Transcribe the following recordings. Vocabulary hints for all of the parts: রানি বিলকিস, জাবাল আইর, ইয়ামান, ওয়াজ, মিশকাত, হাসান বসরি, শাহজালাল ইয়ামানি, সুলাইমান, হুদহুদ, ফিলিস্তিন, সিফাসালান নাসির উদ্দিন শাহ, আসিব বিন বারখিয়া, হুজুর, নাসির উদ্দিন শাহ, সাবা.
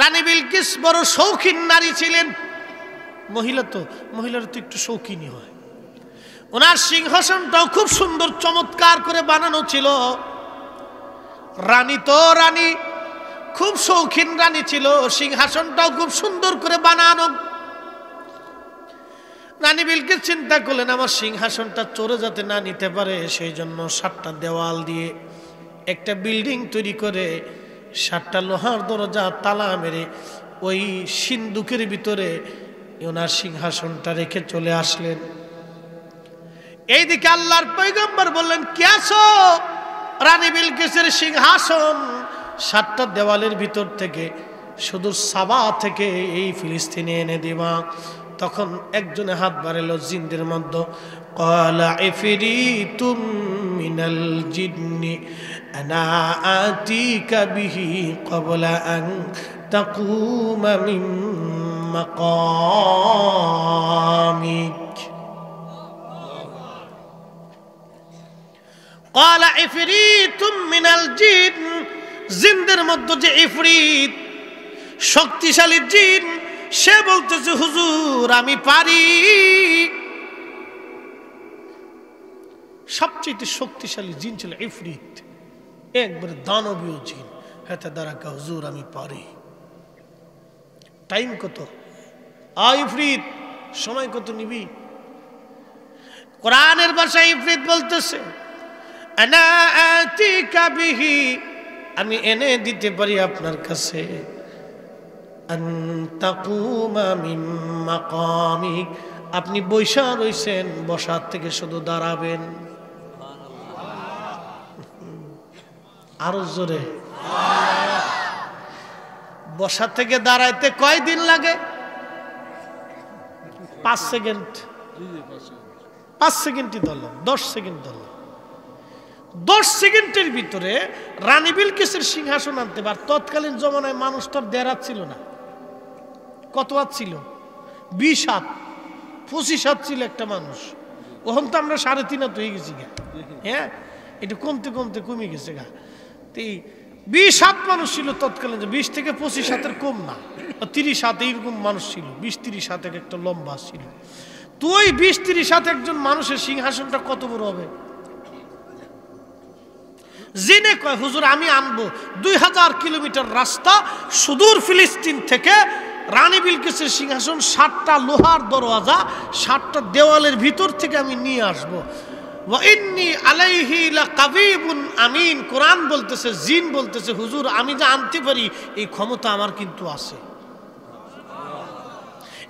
রানি বিলকিস বড় শৌখিন নারী ছিলেন। মহিলা তো, মহিলারা তো একটু শৌখিনী হয়। ওনার সিংহাসনটাও খুব সুন্দর চমৎকার করে বানানো ছিল। রানী তো রানী, খুব শৌখিন রানী ছিল, সিংহাসনটাও খুব সুন্দর করে বানানো। রানী বিলকিস চিন্তা করলেন আমার সিংহাসনটা চোরে যাতে না নিতে পারে, সেই জন্য 7টা দেওয়াল দিয়ে একটা বিল্ডিং তৈরি করে 7টা লোহার দরজা তালা মেরে ওই সিন্ধুকের ভিতরে ওনার সিংহাসনটা রেখে চলে আসলেন। এইদিকে আল্লাহর পয়গম্বর বললেন, কে আছো? রানী বিলকিসের সিংহাসন 7টা দেওয়ালের ভিতর থেকে শুধু সাবা থেকে এই ফিলিস্তিনে এনে দিবা। তখন একজনে হাত বাড়ালো জিনদের মধ্যে, ক্বালা ইফরিতুম মিনাল জিন্নি আনা আতিকা বিহি ক্বাবলা আন তাকুমা মিন মাকামিক। ক্বালা ইফরিতুম মিনাল জিন, জিনদের মধ্যে যে ইফরিত শক্তিশালী জিন, সে বলতেছে হুজুর আমি পারি। সবচেয়ে শক্তিশালী জিন ছিল ইফরিত, একবার দানবীয় জিন। হেতে দ্বারা কা হুজুর আমি পারি। টাইম কত? আয় ইফরিত, সময় কত নিবি? কোরআনের ভাষায় ইফরিত বলতেছে আনা আতিকা বিহি, আমি এনে দিতে পারি আপনার কাছে। আপনি বৈশা রয়েছেন, বসার থেকে শুধু দাঁড়াবেন। আরো জোরে। বসা থেকে দাঁড়াইতে কয়দিন লাগে? 5 সেকেন্ড। 5 সেকেন্ডই ধরলাম, 10 সেকেন্ড ধরলাম। 10 সেকেন্ডের ভিতরে রানী বিলকিসের সিংহাসন আনতে পার। তৎকালীন জমানায় মানুষ তো দেরাত ছিল না। কত হাত ছিল? 20 হাত, 25 হাত ছিল একটা মানুষ। ওহন তো আমরা 3.5 হাত হয়ে গেছি গা। হ্যাঁ, এটা কমতে কমতে কমে গেছে গা। তো 20 হাত মানুষ ছিল তৎকালীন, 20 থেকে 25 হাতের কম না, 30 হাত এইরকম মানুষ ছিল। 20-30 হাতের একটা লম্বা ছিল। তো ওই 20-30 হাত একজন মানুষের সিংহাসনটা কত বড় হবে? জিনে কয় হুজুর আমি আনবো। 2000 কিলোমিটার রাস্তা সুদূর ফিলিস্তিন থেকে রানী বিলকিসের সিংহাসন 7টা লোহার দরওয়াজা 7টা দেওয়ালের ভিতর থেকে আমি নিয়ে আসবো। আমিন কোরআন বলতেছে, জিন বলতেছে হুজুর আমি যা আনতে পারি এই ক্ষমতা আমার কিন্তু আছে,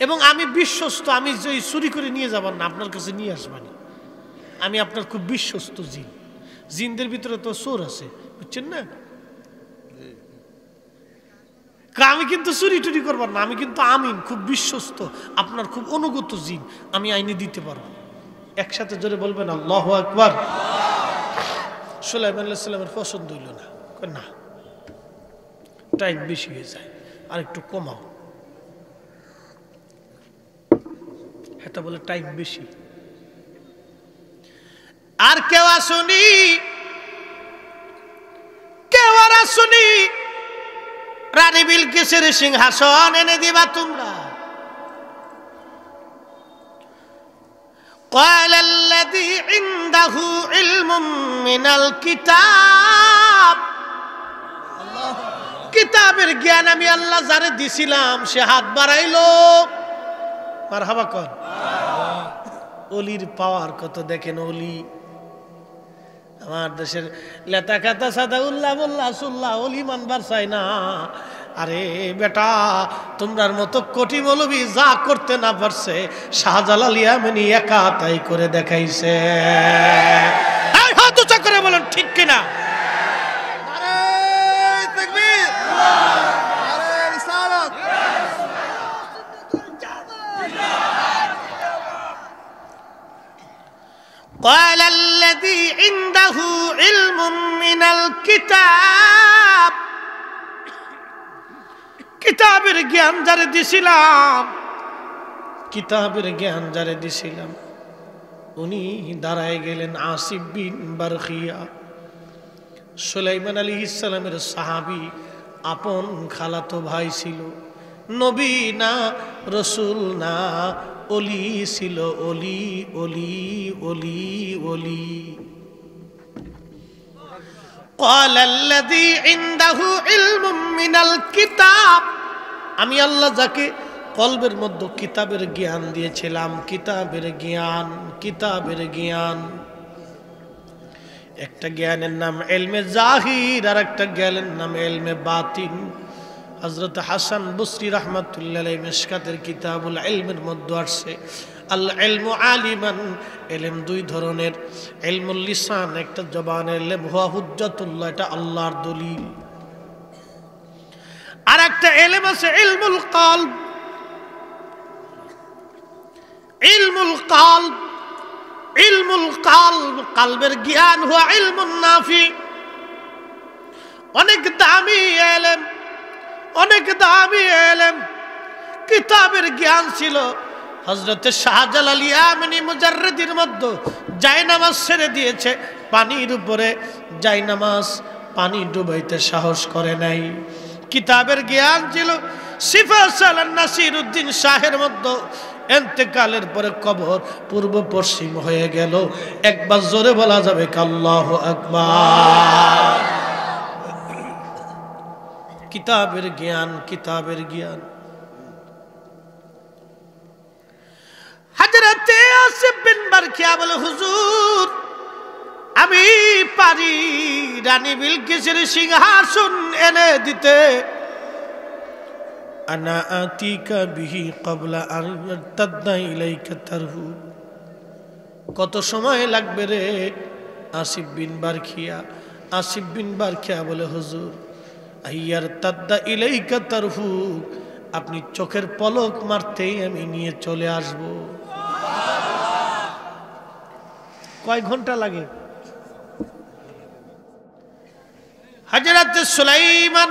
এবং আমি বিশ্বস্ত। আমি যে চুরি করে নিয়ে যাবার না, আপনার কাছে নিয়ে আসবানি, আমি আপনার খুব বিশ্বস্ত জিন। জিনদের ভিতরে তো চোর আছে, বুঝছেন না? আমি কিন্তু চুরি টুরি করবার না, আমি কিন্তু আমিন, খুব বিশ্বস্ত, আপনার খুব অনুগত জিন, আমি আইনে দিতে পারবো। একসাথে জোরে বলবেন আল্লাহু আকবার। সুলাইমান আলাইহিস সালামের পছন্দ হইল না, না টাইম বেশি হয়ে যায়, আর একটু কমাও। এটা বলে টাইম বেশি। আর কেউ আসুনি, কেউ আর আসুনি, রানী বিলকিসের সিংহাসন এনে দিবা তোমরা। قال الذي عنده علم من الكتاب, কিতাবের জ্ঞান আমি আল্লাহ যারে দিছিলাম সে হাত বাড়াইলো। মারহাবা কর। অলির পাওয়ার কত দেখেন অলি। আমার দেশের লেতা কাতা সাদা উল্লাহ বল্লা সুল্লাহ অলি মানবার চাই না। আরে বেটা, তোমরার মতো কোটি মৌলবি যা করতে না পারছে শাহজালাল ইয়ামানি একা তাই করে দেখাইছে। হাত উঁচা করে বলেন ঠিক কিনা? قال الذي عنده علم من الكتاب, কিতাবের জ্ঞান যারে দিছিলাম, কিতাবের জ্ঞান যারে দিছিলাম, উনি দাঁড়ায় গেলেন। আসিব বিন বারখিয়া, সুলাইমান আলাইহিস সালামের সাহাবী আপন খালাতো ভাই ছিল। নবী না, রসুল না, অলি ছিল, অলি অলি অলি অলি। আমি আল্লাহ যাকে কলবের মধ্যে কিতাবের জ্ঞান দিয়েছিলাম, কিতাবের জ্ঞান, কিতাবের জ্ঞান। একটা জ্ঞানের নাম ইলমে জাহির, আর একটা জ্ঞানের নাম ইলমে বাতিন। হযরত হাসান বসরি রাহমাতুল্লাহ আলাইহি মিশকাতের কিতাবুল ইলমের মধ্যে আসছে আল ইলমু আলিমান। ইলম দুই ধরনের, ইলমুল লিসান, একটা জবানের ইলম, হুয়া হুজ্জাতুল্লাহ, এটা আল্লাহর দলিল। আর একটা ইলম আছে ইলমুল কলব, ইলমুল কলব, ইলমুল কলব, কলবের জ্ঞান, হুয়া ইলমুন নাফি, অনেক দামি ইলম, অনেক দামি ইলম। কিতাবের জ্ঞান ছিল হযরত শাহজালাল ইয়ামানি মুজাররিদের মধ্যে জায়নামাজ ছেড়ে দিয়েছে, পানির উপরে জায়নামাজ, পানি ডুবাইতে সাহস করে নাই। কিতাবের জ্ঞান ছিল সিফাসালান নাসির উদ্দিন শাহের মধ্যে, ইন্তেকালের পরে কবর পূর্ব পশ্চিম হয়ে গেল। একবার জোরে বলা যাবে আল্লাহু আকবার। কিতাবের জ্ঞান, কিতাবের জ্ঞান। হযরতে আসিব বিন বারখিয়া বলে, হুজুর আমি পারি রানি বিলকিসের সিংহাসন এনে দিতে। আনা আতিকা বিহি ক্বাবলা আন ইয়ারতাদ্দা ইলাইকা তারহু। কত সময় লাগবে রে আসিব বিন বারখিয়া? আসিব বিন বারখিয়া বলে, হুজুর ইয়ারতাদ্দা ইলাইকা তারহু, আপনি চোখের পলক মারতেই আমি নিয়ে চলে আসবো। কয় ঘন্টা লাগে? হযরত সুলাইমান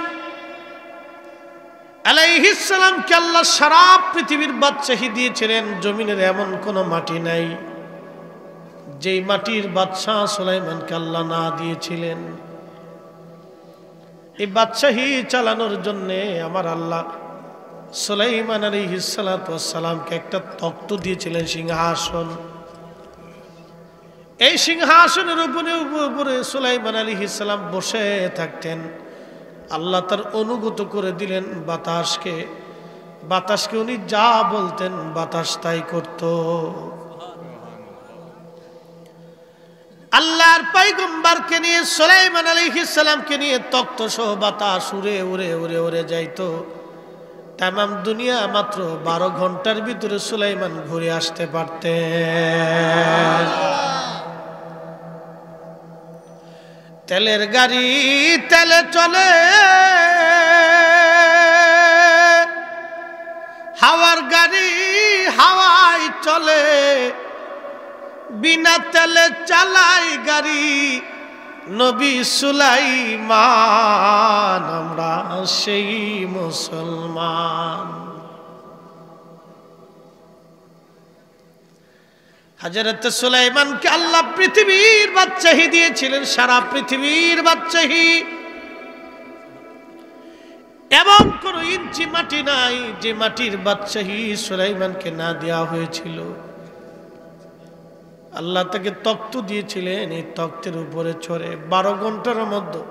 আলাইহিস সালাম কে আল্লাহ সারা পৃথিবীর বাদশাহী দিয়েছিলেন। জমিনের এমন কোন মাটি নাই যেই মাটির বাদশাহ সুলাইমানকে আল্লাহ না দিয়েছিলেন। এই বাদশাহী চালানোর জন্য আমার আল্লাহ সুলাইমান আলাইহিস সালামকে একটা তক্ত দিয়েছিলেন, সিংহাসন। এই সিংহাসনের উপরে উপরে সুলাইমান আলাইহিস সালাম বসে থাকতেন। আল্লাহ তার অনুগত করে দিলেন বাতাসকে, বাতাসকে উনি যা বলতেন বাতাস তাই করত। আল্লাহর পয়গম্বরকে নিয়ে, সুলাইমান আলাইহিস সালামকে নিয়ে তক্ত সহ বাতাস উড়ে উড়ে উড়ে উড়ে যাইত। তামাম দুনিয়া মাত্র 12 ঘন্টার ভিতরে সুলাইমান ঘুরে আসতে পারতেন। তেলের গাড়ি তেলে চলে, হাওয়ার গাড়ি হাওয়ায় চলে, বিনা তেলে চালাই গাড়ি নবী সুলাইমান। আমরা সেই মুসলমান। হযরত সুলাইমানকে আল্লাহ পৃথিবীর বাদশাহী দিয়েছিলেন, সারা পৃথিবীর বাদশাহী। এবং কোন ইঞ্চি মাটি নাই যে মাটির বাদশাহী সুলাইমানকে না দেয়া হয়েছিল। আল্লাহ তাকে তক্ত দিয়েছিলেন, এই তক্তের উপরে চড়ে 12 ঘন্টার মধ্যে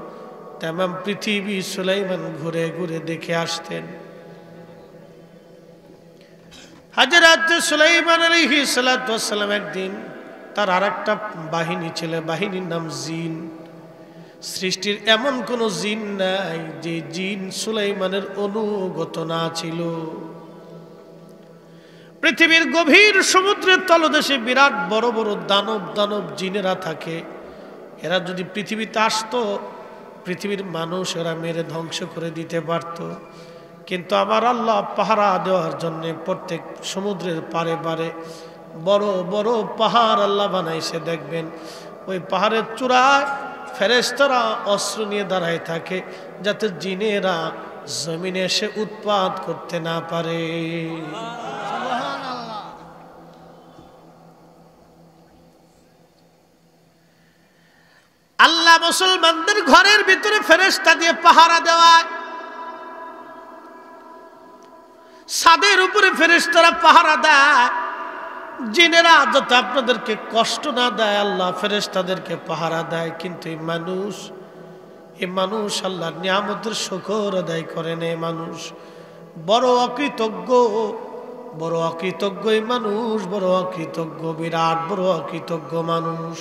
তামাম পৃথিবী সুলাইমান ঘুরে ঘুরে দেখে আসতেন। হযরত সুলাইমান আলাইহিস সালাতু ওয়াস সালাম একদিন, তার আরেকটা বাহিনী ছিল, বাহিনীর নাম জিন। সৃষ্টির এমন কোন জিন নাই যে জিন সুলাইমানের অনুগত না ছিল। পৃথিবীর গভীর সমুদ্রের তলদেশে বিরাট বড় বড় দানব দানব জিনেরা থাকে। এরা যদি পৃথিবীতে আসতো, পৃথিবীর মানুষ এরা মেরে ধ্বংস করে দিতে পারত। কিন্তু আমার আল্লাহ পাহারা দেওয়ার জন্যে প্রত্যেক সমুদ্রের পারে পারে বড় বড় পাহাড় আল্লাহ বানাইছে। দেখবেন ওই পাহাড়ের চূড়ায় ফেরেশতারা অস্ত্র নিয়ে দাঁড়ায় থাকে, যাতে জিনেরা জমিনে এসে উৎপাত করতে না পারে। আল্লাহ মুসলমানদের ঘরের ভিতরে ফেরেশতা দিয়ে পাহারা দেওয়ায় সাদের উপরে ফেরেশতারা পাহারা দেয়, জিনেরা যাতে আপনাদেরকে কষ্ট না দেয় আল্লাহ ফেরেশতাদেরকে পাহারা দেয়। কিন্তু এই মানুষ আল্লাহর নিয়ামতের শুকর আদায় করেন। এই মানুষ বড় অকৃতজ্ঞ, এই মানুষ বড় অকৃতজ্ঞ, বিরাট বড় অকৃতজ্ঞ মানুষ।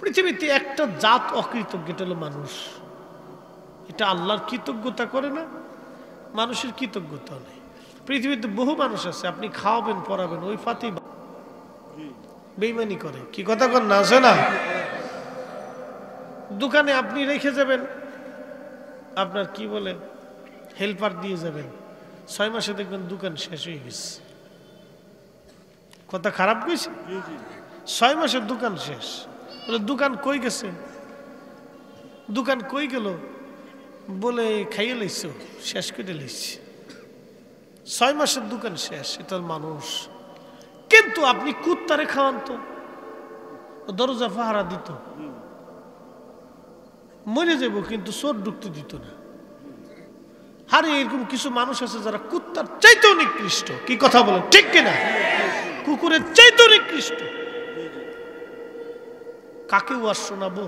পৃথিবীতে একটা জাত অকৃতজ্ঞ, এটা হলো মানুষ। এটা আল্লাহর কৃতজ্ঞতা করে না, মানুষের কৃতজ্ঞতা নেই। পৃথিবীতে বহু মানুষ আছে, আপনি খাওয়াবেন পড়াবেন, ওই ফাতে বেইমানি করে, কি কথা কন না আছে না। দোকানে আপনি রেখে যাবেন, আপনার কি বলে হেল্পার দিয়ে যাবেন, 6 মাসে দেখবেন দোকান শেষ হয়ে গেছে। কথা খারাপ কইছে, 6 মাসে দোকান শেষ। বলে দোকান কই গেছে, দোকান কই গেল, বলে খাইয়ে লইছ, শেষ করে লইছি, 6 মাসের দোকান শেষ। এটার মানুষ। কিন্তু আপনি কুত্তারে খাওয়ান তো, দরজা পাহারা দিত, মরে যাব, কিন্তু চোর ঢুকতে দিত না। আরে এরকম কিছু মানুষ আছে যারা কুত্তার চাইতেও নিকৃষ্ট, কি কথা বলেন ঠিক কিনা, কুকুরের চাইতেও নিকৃষ্ট। কাকে ওয়াজ শোনাবো,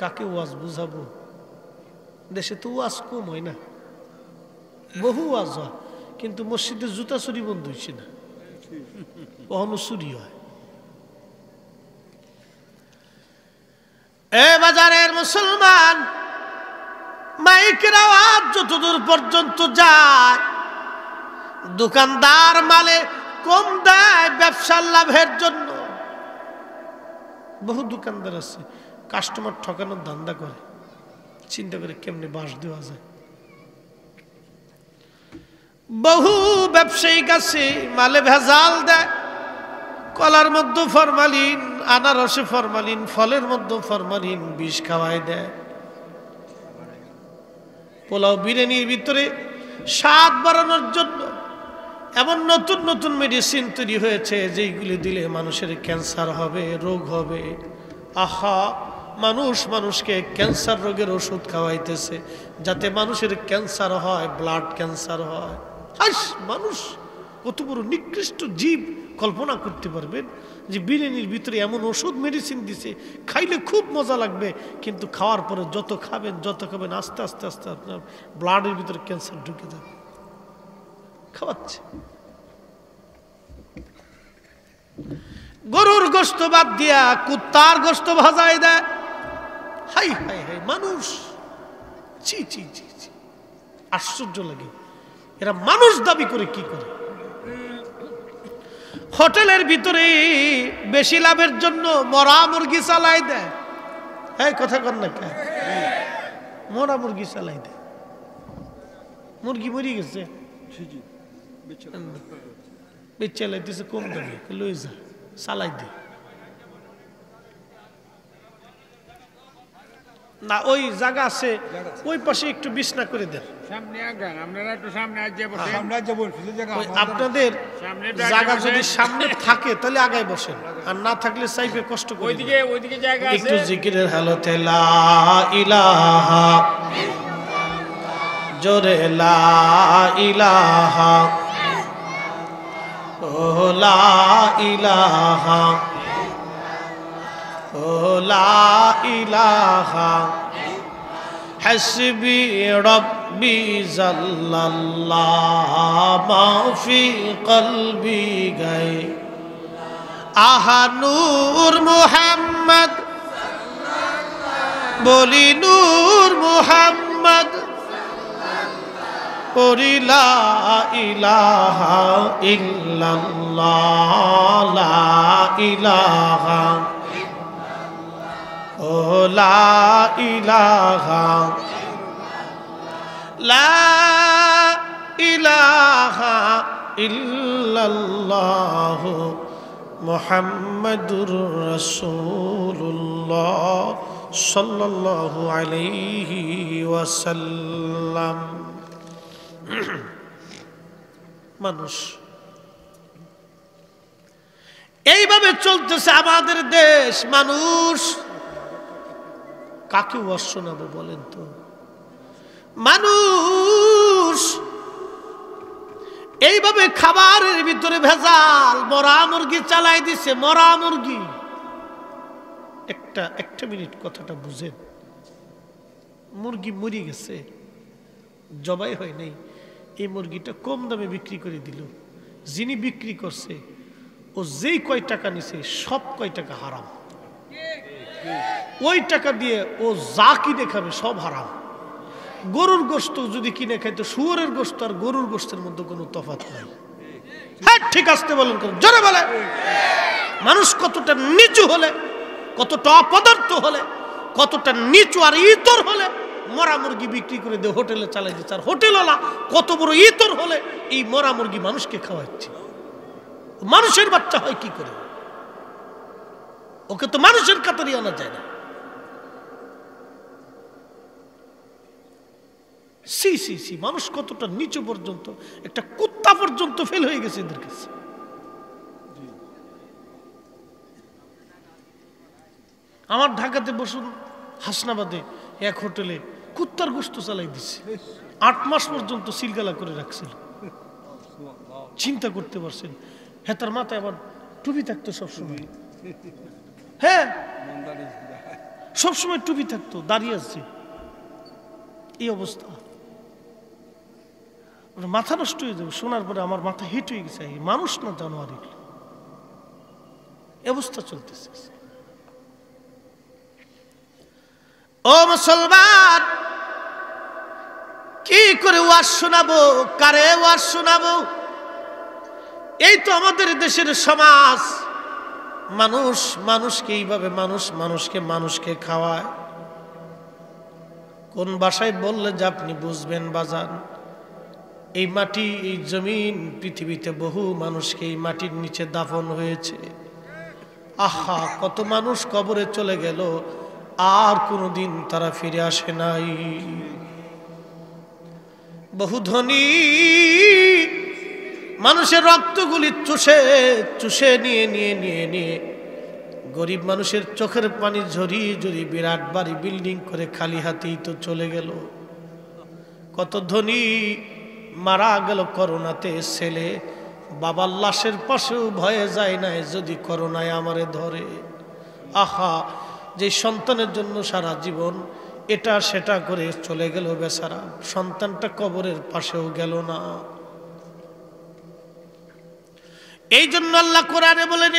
কাকে ওয়াজ বুঝাবো? দেশে তো ওয়াজ কম হয় না, বহু ওয়াজ হয়, কিন্তু মসজিদে জুতা চুরি বন্ধ হয়েছে না, কখনো চুরি হয়। এ বাজারের মুসলমান, মাইকের আওয়াজ যতদূর পর্যন্ত যায়, দোকানদার মালে কম দেয় ব্যবসার লাভের জন্য। বহু দোকানদার আছে কাস্টমার ঠকানোর ধান্দা করে, চিন্তা করে কেমনে বাস দেওয়া যায়। বহু ব্যবসায়ী কাছে মালে ভেজাল দেয়, কলার মধ্যে ফরমালিন, আনারসে ফরমালিন, ফলের মধ্যে ফরমালিন, বিষ খাওয়ায় দেয়। পোলাও বিরিয়ানির ভিতরে স্বাদ বাড়ানোর জন্য এমন নতুন নতুন মেডিসিন তৈরি হয়েছে, যেইগুলি দিলে মানুষের ক্যান্সার হবে, রোগ হবে। আহা, মানুষকে ক্যান্সার রোগের ওষুধ খাওয়াইতেছে যাতে মানুষের ক্যান্সার হয়, ব্লাড ক্যান্সার হয়। হাস, মানুষ কত বড় নিকৃষ্ট জীব! কল্পনা করতে পারবেন যে বিরিয়ানির ভিতরে এমন ওষুধ মেডিসিন দিছে, খাইলে খুব মজা লাগবে, কিন্তু খাওয়ার পরে যত খাবেন আস্তে আস্তে আস্তে আপনার ব্লাডের ভিতরে ক্যান্সার ঢুকে যাবে। খাওয়াচ্ছে। গরুর গোশত বাদ দিয়া কুত্তার গোশত ভাজাই দেয়। হাই হাই হাই, মানুষ! চি চি চি চি, আশ্চর্য লাগে। এরা মানুষ দাবি করে কি করে? হোটেলের ভিতরে বেশি লাভের জন্য মরা মুরগি চালাই দেয়। এই কথা কর না কে? মরা মুরগি চালাই দেয়, মুরগি মরে গেছে, বেচালাইতেছে কম দামে, লই যা চালাই দে না। ওই জায়গা আছে, ওই পাশে একটু বিছনা করে দেন, আপনাদের জায়গা যদি সামনে থাকে তাহলে আগায় বসেন, আর না থাকলে সাইফে কষ্ট করে ওইদিকে জায়গা আছে। একটু জিকিরের হালতে লা ইলাহা জোরে লা ইলাহা ও লা ইলাহা ও লা ইলাহা হাসবি রব্বি জাল্লাল্লাহ মা ফি কলবি গায় আহা নূর মুহাম্মদ বলি, নূর মুহাম্মদ করি লা ইলাহা ইল্লাল্লাহ লা ইলাহা ও লা ইলাহা লা ইলাহা ইল্লাল্লাহ মুহাম্মাদুর রাসূলুল্লাহ সাল্লাল্লাহু আলাইহি ওয়াসাল্লাম। মানুষ এইভাবে চলতেছে আমাদের দেশ। মানুষ কাকে ওয়াজ শোনাবো বলেন তো? মানুষ এইভাবে খাবারের ভিতরে ভেজাল, মরা মুরগি চালাই দিছে, মরা মুরগি। একটা মিনিট কথাটা বুঝেন, মুরগি মরে গেছে, জবাই হয় নাই, এই মুরগিটা কম দামে বিক্রি করে দিল, যিনি বিক্রি করছে ও যেই কয় টাকা নিছে সব কয় টাকা হারাম, ওই টাকা দিয়ে ও যা কিনে খাবে সব হারাম। গরুর গোস্ত যদি কিনে খাইত, শুয়োরের গোস্ত আর গরুর গোস্তের মধ্যে কোনো তফাৎ নাই। হ্যাঁ ঠিক আসতে বলেন, জোরে বলে। মানুষ কতটা নিচু হলে, কতটা অপদার্থ হলে, কতটা নিচু আর ইতর হলে মরা মুরগি বিক্রি করে দিয়ে হোটেলে চালাই দিচ্ছে, আর হোটেলওয়ালা কত বড় ইতর হলে এই মরা মুরগি মানুষকে খাওয়াচ্ছে। মানুষের বাচ্চা হয় কি করে, ওকে তো মানুষের কাতারে আনা যায় না। সি সি সি, মানুষ কতটা নিচু পর্যন্ত, একটা কুত্তা পর্যন্ত ফেল হয়ে গেছে এদের কাছে। আমার ঢাকাতে বসুন, হাসনাবাদে এক হোটেলে কুত্তার গোস্ত চালাই দিছে, 8 মাস পর্যন্ত সিলগালা করে রাখছিল। চিন্তা করতে পারছেন, হ্যাঁ তার মাথায় আবার টুপি থাকতো সবসময়, হ্যাঁ সবসময় টুপি থাকতো, দাঁড়িয়ে আছে এই অবস্থা, মাথা নষ্ট হয়ে যাবে। শোনার পরে আমার মাথা হিট হয়ে গেছে, মানুষ না জানোয়ার, অবস্থা চলতেছে। ও মুসলমান, কি করে ওয়াজ শোনাবো, কারে ওয়াজ শোনাবো? এই তো আমাদের দেশের সমাজ, মানুষ মানুষকে এইভাবে, মানুষ মানুষকে খাওয়ায়। কোন ভাষায় বললে যে আপনি বুঝবেন বাজান, এই মাটি, এই জমিন, পৃথিবীতে বহু মানুষকে এই মাটির নিচে দাফন হয়েছে। আহা, কত মানুষ কবরে চলে গেল, আর কোনদিন তারা ফিরে আসে নাই। বহু ধনী মানুষের রক্তগুলি চুষে চুষে নিয়ে নিয়ে নিয়ে নিয়ে গরিব মানুষের চোখের পানি ঝরিয়ে ঝরিয়ে বিরাট বাড়ি বিল্ডিং করে খালি হাতেই তো চলে গেল। কত ধনী মারা গেল করোনাতে, ছেলে বাবার লাশের পাশেও ভয়ে যায় নাই, যদি করোনায় আমারে ধরে। আহা, যে সন্তানের জন্য সারা জীবন এটা সেটা করে চলে গেল বেচারা, সন্তানটা কবরের পাশেও গেল না। এই জন্য আল্লাহ কোরআনে বলেন,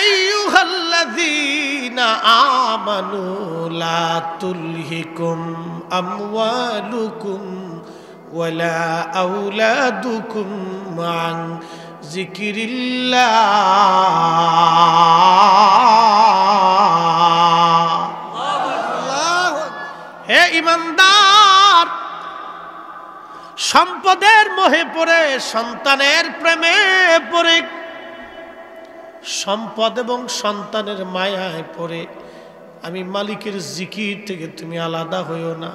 আইয়ুহাল্লাযীনা আমানু লা তুলহিকুম আমওয়ালুকুম ওয়ালা আওলাদুকুম আন যিকিরিল্লাহ। হে ইমানদার, সম্পদের মোহে পড়ে, সন্তানের প্রেমে পড়ে, সম্পদ এবং সন্তানের মায়ায় পড়ে আমি মালিকের জিকির থেকে তুমি আলাদা হইও না,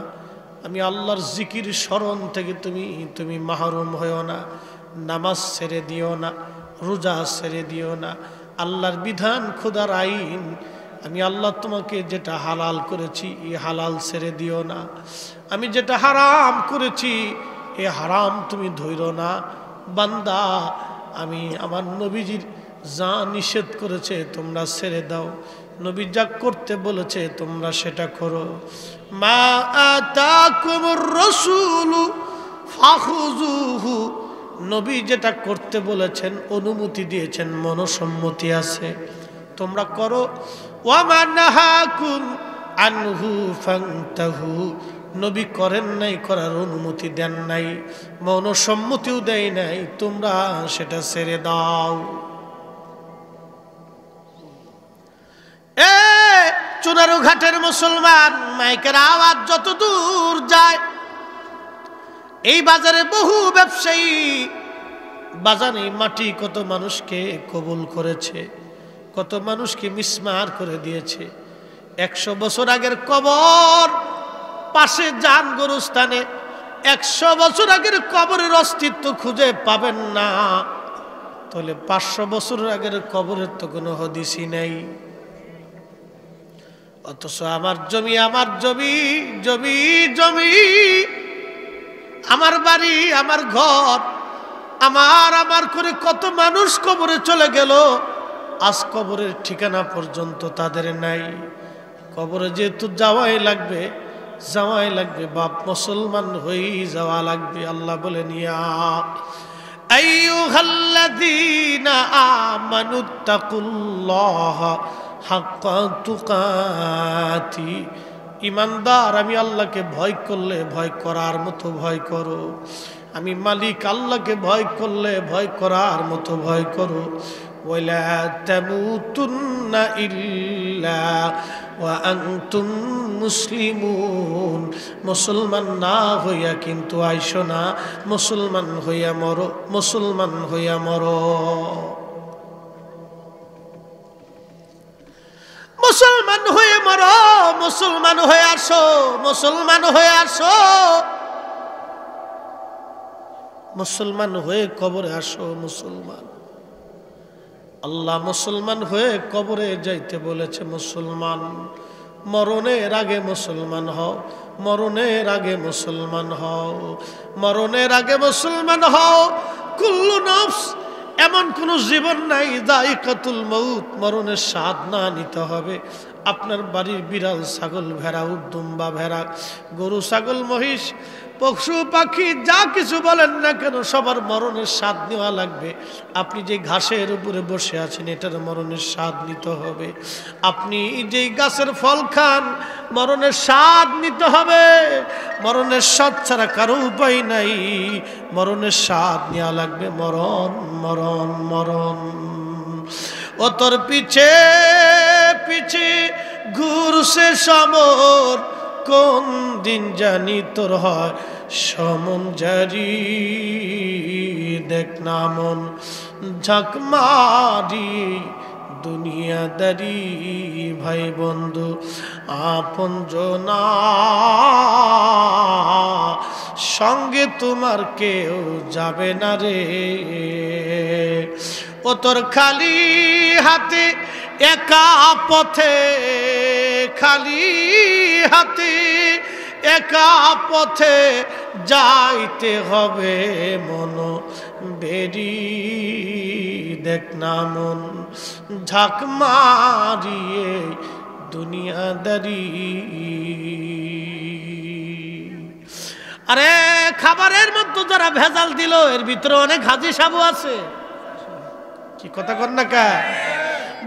আমি আল্লাহর জিকির স্মরণ থেকে তুমি তুমি মাহরুম হইও না, নামাজ ছেড়ে দিও না, রোজা ছেড়ে দিও না, আল্লাহর বিধান, খোদার আইন, আমি আল্লাহ তোমাকে যেটা হালাল করেছি এ হালাল ছেড়ে দিও না, আমি যেটা হারাম করেছি এ হারাম তুমি ধইরো না। বান্দা, আমি আমার নবীজির যা নিষেধ করেছে তোমরা ছেড়ে দাও, নবী যা করতে বলেছে তোমরা সেটা করো। মা আতাকুমুর রাসূলু ফাখুযুহু, নবী যেটা করতে বলেছেন, অনুমতি দিয়েছেন, মনসম্মতি আছে তোমরা করো। ওয়া মা নাহাকুম আনহু ফানতাহু, নবী করেন নাই, করার অনুমতি দেন নাই, মনসম্মতিও দেয় নাই, তোমরা সেটা ছেড়ে দাও। চুনারু ঘাটের মুসলমান, মাইকের আওয়াজ যত দূর যায়, এই বাজারে বহু ব্যবসায়ী বাজারে মাটি কত মানুষকে কবুল করেছে, কত মানুষকে মিসমার করে দিয়েছে। 100 বছর আগের কবর পাশে যান গরুস্থানে, 100 বছর আগের কবরের অস্তিত্ব খুঁজে পাবেন না, তাহলে 500 বছর আগের কবরের তো কোনো হদিসই নেই। অথচ আমার জমি, আমার জমি জমি জমি, আমার বাড়ি, আমার ঘর, আমার আমার করে কত মানুষ কবরে চলে গেল, আজ কবরের ঠিকানা পর্যন্ত তাদের নাই। কবরে যেহেতু যাওয়াই লাগবে, যাওয়াই লাগবে, বাপ মুসলমান হয়ে যাওয়া লাগবে। আল্লাহ বলেন, ইয়া আইয়ুহাল্লাযীনা আমানুত্তাকুল্লাহা হাক্কা তুকাতি। ইমানদার, আমি আল্লাহকে ভয় করলে ভয় করার মতো ভয় করো। আমি মালিক আল্লাহকে ভয় করলে ভয় করার মতো ভয় করো। ওয়ালা তামুতুন্না ইল্লা ওয়া আনতুম মুসলিমুন। মুসলমান না হইয়া কিন্তু আইসো না, মুসলমান হইয়া মরো, মুসলমান হইয়া মরো। মুসলমান হয়ে মরো, মুসলমান হয়ে আসো, মুসলমান হয়ে আসো, মুসলমান হয়ে কবরে আসো। মুসলমান, আল্লাহ মুসলমান হয়ে কবরে যাইতে বলেছে। মুসলমান, মরণের আগে মুসলমান হও, মরণের আগে মুসলমান হও, মরণের আগে মুসলমান হও। কুল্লু নফস, এমন কোনো জীবন নাই দায়িকাতুল মউত, মরণের স্বাদ না নিতে হবে। আপনার বাড়ির বিড়াল, ছাগল, ভেড়া, উদ্দুম্বা ভেড়া, গরু, ছাগল, মহিষ, পশু পাখি যা কিছু বলেন না কেন, সবার মরণের স্বাদ নেওয়া লাগবে। আপনি যে ঘাসের উপরে বসে আছেন, এটার মরণের স্বাদ নিতে হবে। আপনি যেই গাছের ফল খান, মরণের স্বাদ নিতে হবে। মরণের স্বাদ ছাড়া কারো উপায় নাই, মরণের স্বাদ নেওয়া লাগবে। মরণ মরণ মরণ, ও তোর পিছে পিছে ঘুরছে সমর, কোন দিন জানি তোর হয় সমন জারি। দেখ না মন ঝকমারি দুনিয়াদারি, ভাই বন্ধু আপন জনা সঙ্গে তোমার কেউ যাবে না রে। ও তোর খালি হাতে একা পথে, খালি হাতে একা পথে যাইতে হবে মন বেরি। দেখ না মন ঝাঁক মারিয়ে দুনিয়াদারি। আরে খাবারের মধ্যে যারা ভেজাল দিল, এর ভিতরে অনেক হাজি সাবু আছে। কি কথা কর না কে,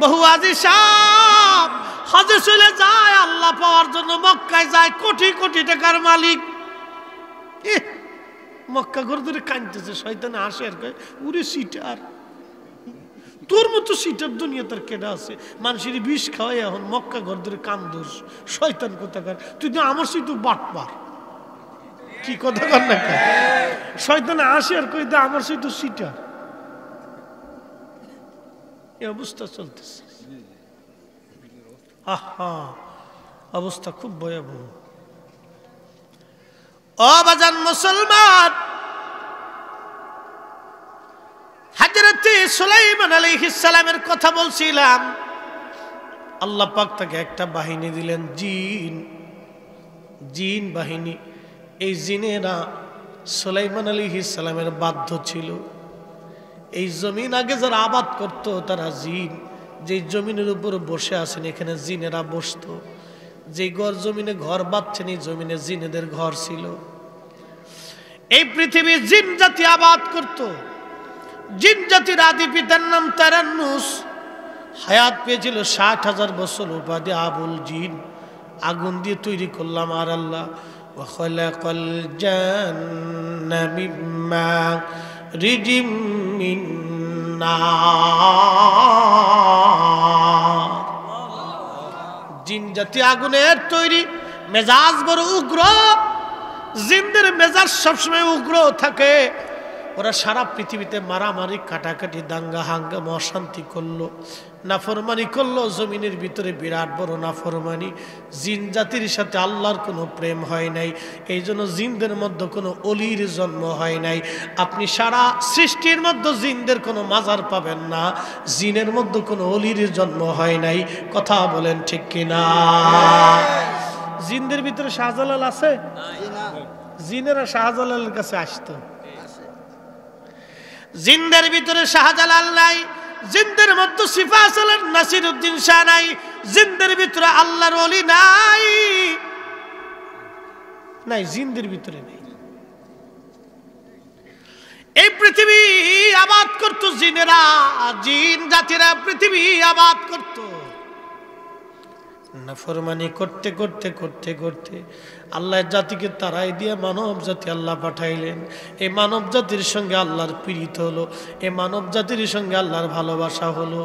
বহু হাজি সাব হজে চলে যায়, আল্লাহ পাওয়ার জন্য মক্কায় যায়, কোটি কোটি টাকার মালিক। মক্কা ঘর ধরে কাঁদতেছে, শয়তানে আসে আর কয়, উরে সিটার, তোর মতো সিটার দুনিয়া তার কেনা আছে, মানুষের বিষ খাওয়াই এখন মক্কা ঘর ধরে কান্দোস, শয়তান কোথাকার, তুই তো আমার সেই তো বাটপার। কি কথা কর না কে, শয়তানে আসে আর কয়, তো আমার সেই তো সিটার। এই অবস্থা চলতেছে, অবস্থা খুব ভয়াবহ। অবাজান মুসলমান, হযরত সুলাইমান আলাইহিস সালামের কথা বলছিলাম। আল্লাহ পাক তাকে একটা বাহিনী দিলেন, জিন, জিন বাহিনী। এই জিনেরা সুলাইমান আলাইহিস সালামের বাধ্য ছিল। এই জমিন আগে যারা আবাদ করত তারা জিন। যে জমিনের উপর বসে আছেন এখানে জিনেরা বসত। যে ঘর জমিনে ঘর বাঁধছেন, এই জমিনে জিনেদের ঘর ছিল। এই পৃথিবী জিন জাতি আবাদ করত। জিন জাতির আদি পিতার নাম তারান্নুস। হায়াত পেয়েছিল 60,000 বছর। উপাধি আবুল জিন, আগুন দিয়ে তৈরি করলাম। আর আল্লাহ ওয়াখলাকাল জান্না মিম্মা রিজিম মিন জিন জাতি আগুনের তৈরি, মেজাজ বড় উগ্র। জিনদের মেজাজ সবসময় উগ্র থাকে। ওরা সারা পৃথিবীতে মারামারি, কাটাকাটি, দাঙ্গা হাঙ্গামা, অশান্তি করলো, নাফরমানি করলো। জমিনের ভিতরে বিরাট বড় নাফরমানি। জিন জাতির সাথে আল্লাহর কোনো প্রেম হয় নাই, এই জন্য জিনদের মধ্যে কোনো অলির জন্ম হয় নাই। আপনি সারা সৃষ্টির মধ্যে জিনদের কোনো মাজার পাবেন না, জিনের মধ্যে কোনো অলির জন্ম হয় নাই। কথা বলেন ঠিক কিনা? জিনদের ভিতরে শাহজালাল আছে? জিনেরা শাহজালালের কাছে আসতো। জিন্দের ভিতরে শাহজালাল নাই, জিন্দের মধ্যে সিফা সালার নাসির উদ্দিন শাহ নাই, জিন্দের ভিতরে আল্লাহর ওলি নাই, নাই জিন্দের ভিতরে নাই। এই পৃথিবী আবাদ করত জিনেরা, জিন জাতিরা পৃথিবী আবাদ করত। নাফরমানি করতে করতে করতে করতে আল্লাহ জাতিকে তারাই দিয়ে মানব জাতি আল্লাহ পাঠাইলেন। এই মানব জাতির সঙ্গে আল্লাহর পীড়িত হলো, এই মানব জাতির সঙ্গে আল্লাহর ভালোবাসা হলো।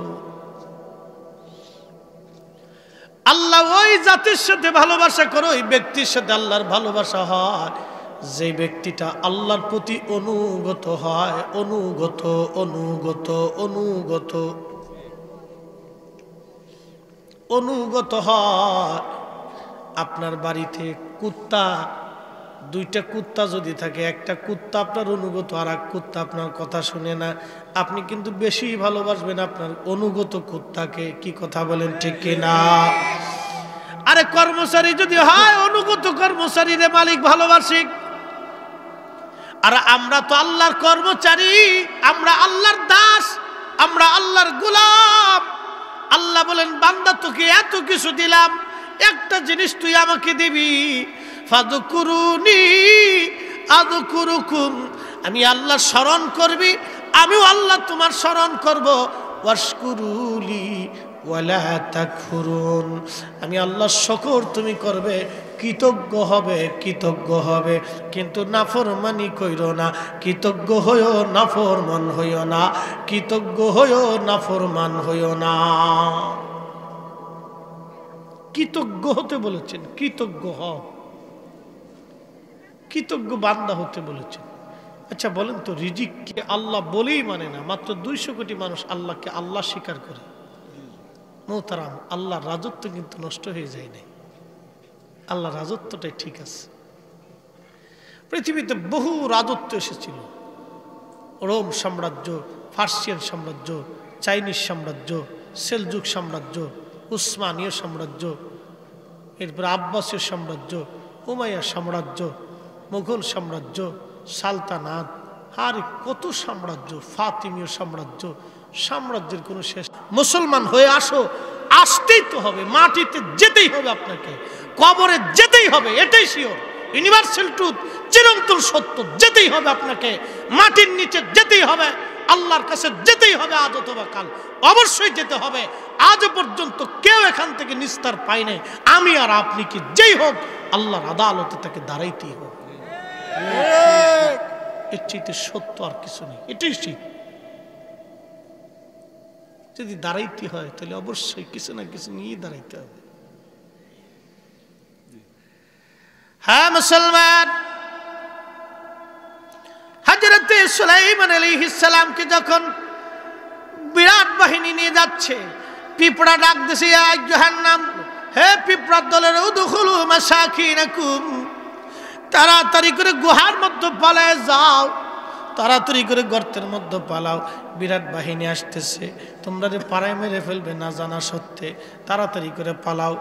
আল্লাহ ওই জাতির সাথে ভালোবাসা করে, ওই ব্যক্তির সাথে আল্লাহর ভালোবাসা হয় যে ব্যক্তিটা আল্লাহর প্রতি অনুগত হয়। অনুগত অনুগত অনুগত অনুগত হয়। আপনার বাড়িতে কুত্তা, দুইটা কুত্তা যদি থাকে, একটা কুত্তা আপনার অনুগত, আর এক কুত্তা আপনার কথা শুনে না, আপনি কিন্তু বেশি ভালোবাসবেন আপনার অনুগত কুত্তাকে। কি কথা বলেন ঠিক কিনা? আরে কর্মচারী যদি হয়, অনুগত কর্মচারীরে মালিক ভালোবাসি। আর আমরা তো আল্লাহর কর্মচারী, আমরা আল্লাহর দাস, আমরা আল্লাহর গোলাম। আল্লাহ বলেন, বান্দা তোকে এত কিছু দিলাম, একটা জিনিস তুই আমাকে দিবি, ফাদকুরুনি আযকুরুকুম, আমি আল্লাহ স্মরণ করবি, আমিও আল্লাহ তোমার স্মরণ করব। ওয়াশকুরুলি ওয়ালা তাকফুরুন, আমি আল্লাহ শুকর তুমি করবে, কৃতজ্ঞ হবে, কৃতজ্ঞ হবে, কিন্তু নাফরমানি কইরো না, কৃতজ্ঞ হইও নাফরমান হইও না, কৃতজ্ঞ হইও নাফরমান হইও না। কৃতজ্ঞ হতে বলেছেন, কৃতজ্ঞ হও, কৃতজ্ঞ বান্দা হতে বলেছেন। আচ্ছা বলেন তো, রিজিককে আল্লাহ বলেই মানে না, মাত্র ২০০ কোটি মানুষ আল্লাহকে আল্লাহ স্বীকার করে। মোহতারাম, আল্লাহর রাজত্ব কিন্তু নষ্ট হয়ে যায় নাই, আল্লাহর রাজত্বটাই ঠিক আছে। পৃথিবীতে বহু রাজত্ব এসেছিল, রোম সাম্রাজ্য, ফার্সিয়ান সাম্রাজ্য, চাইনিজ সাম্রাজ্য, সেলজুক সাম্রাজ্য, উসমানীয় সাম্রাজ্য, এরপর আব্বাসীয় সাম্রাজ্য, উমাইয়া সাম্রাজ্য, মুঘল সাম্রাজ্য, সালতানাত, আর কত সাম্রাজ্য, ফাতিমীয় সাম্রাজ্য, সাম্রাজ্যের কোনো শেষ। মুসলমান হয়ে আসো, আসতেই তো হবে, মাটিতে যেতেই হবে, আপনাকে কবরে যেতেই হবে, এটাই শিওর, ইউনিভার্সাল ট্রুথ, চিরন্তন সত্য। যেতেই হবে আপনাকে, মাটির নিচে যেতেই হবে, আল্লাহর কাছে যেতেই হবে, আজ অথবা কাল অবশ্যই যেতে হবে। আজ পর্যন্ত কেউ এখান থেকে নিস্তার পায় নাই, আমি আর আপনি কি যেই হোক আল্লাহর আদালতে তাকে দাঁড়াইতেই হোক। এর চাইতে সত্য আর কিছু নেই, এটাই ঠিক। যদি দাঁড়াইতে হয় তাহলে অবশ্যই কিছু না কিছু নিয়ে দাঁড়াইতে হবে। হ্যাঁ মুসলমান, হযরতে সুলাইমান আলাইহিস সালামকে যখন বিরাট বাহিনী নিয়ে যাচ্ছে, পিঁপড়া ডাক দিছে, ইয়া জাহান্নাম, হে পিঁপড়ার দলের, উদখুলু মাসাকিনাকুম, তাড়াতাড়ি করে গুহার মধ্যে পালায় যাও, তাড়াতাড়ি করে গর্তের মধ্যে পালাও, বিরাট বাহিনী আসতেছে, তোমরা যে পাড়ায় মেরে ফেলবে না জানা সত্ত্বে, তাড়াতাড়ি করে পালাও।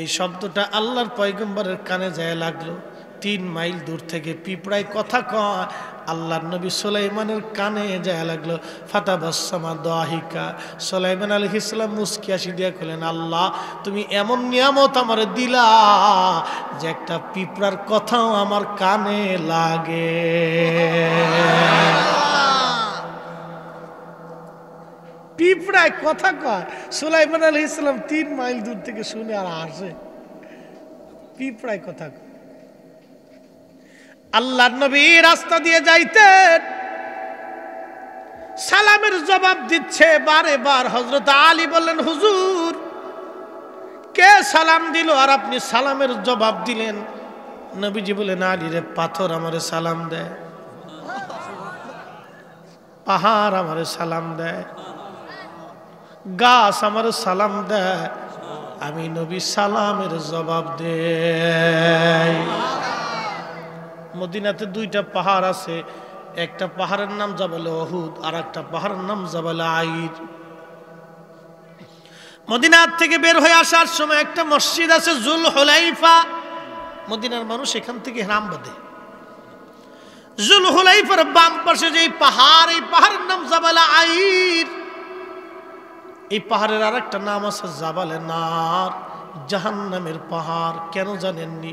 এই শব্দটা আল্লাহর পয়গম্বরের কানে যায় লাগলো। ৩ মাইল দূর থেকে পিঁপড়ায় কথা কয়, আল্লাহর নবী সুলাইমানের কানে যায় লাগলো। ফাতাবাসসামা দাহিকা, সুলাইমান আলাইহিস সালাম মুস্কি হাসি দিয়া কইলেন, আল্লাহ তুমি এমন নিয়ামত আমার দিলা যে একটা পিঁপড়ার কথাও আমার কানে লাগে। পিঁপড়ায় কথা কয়, সুলাইমান আলাইহিস সালাম ৩ মাইল দূর থেকে শুনে আর আসে, পিঁপড়ায় কথা কয়। আল্লাহর নবী রাস্তা দিয়ে যাইতেন, সালামের জবাব দিচ্ছে বারে বার। হযরত আলী বললেন, হুজুর কে সালাম দিল আর আপনি সালামের জবাব দিলেন? নবীজি বলেন, আলী রে, পাথর আমারে সালাম দেয়, পাহাড় আমারে সালাম দেয়, গাছ আমারে সালাম দেয়, আমি নবী সালামের জবাব দেয়। মদিনাতে 2টা পাহাড় আছে, একটা পাহাড়ের নাম জাবালে হুদহুদ, আর একটা পাহাড়ের নাম জাবালে আইর। মদিনার থেকে বের হয়ে আসার সময় একটা মসজিদ আছে যুল হুলাইফা, মদিনার মানুষ এখান থেকে হারাম বাঁধে। জুলহুলাইফার বাম পাশে যে পাহাড়, এই পাহাড়ের নাম জাবাল আইর। এই পাহাড়ের আর একটা নাম আছে জাবালে নার, জাহান্নামের পাহাড়। কেন জানেননি?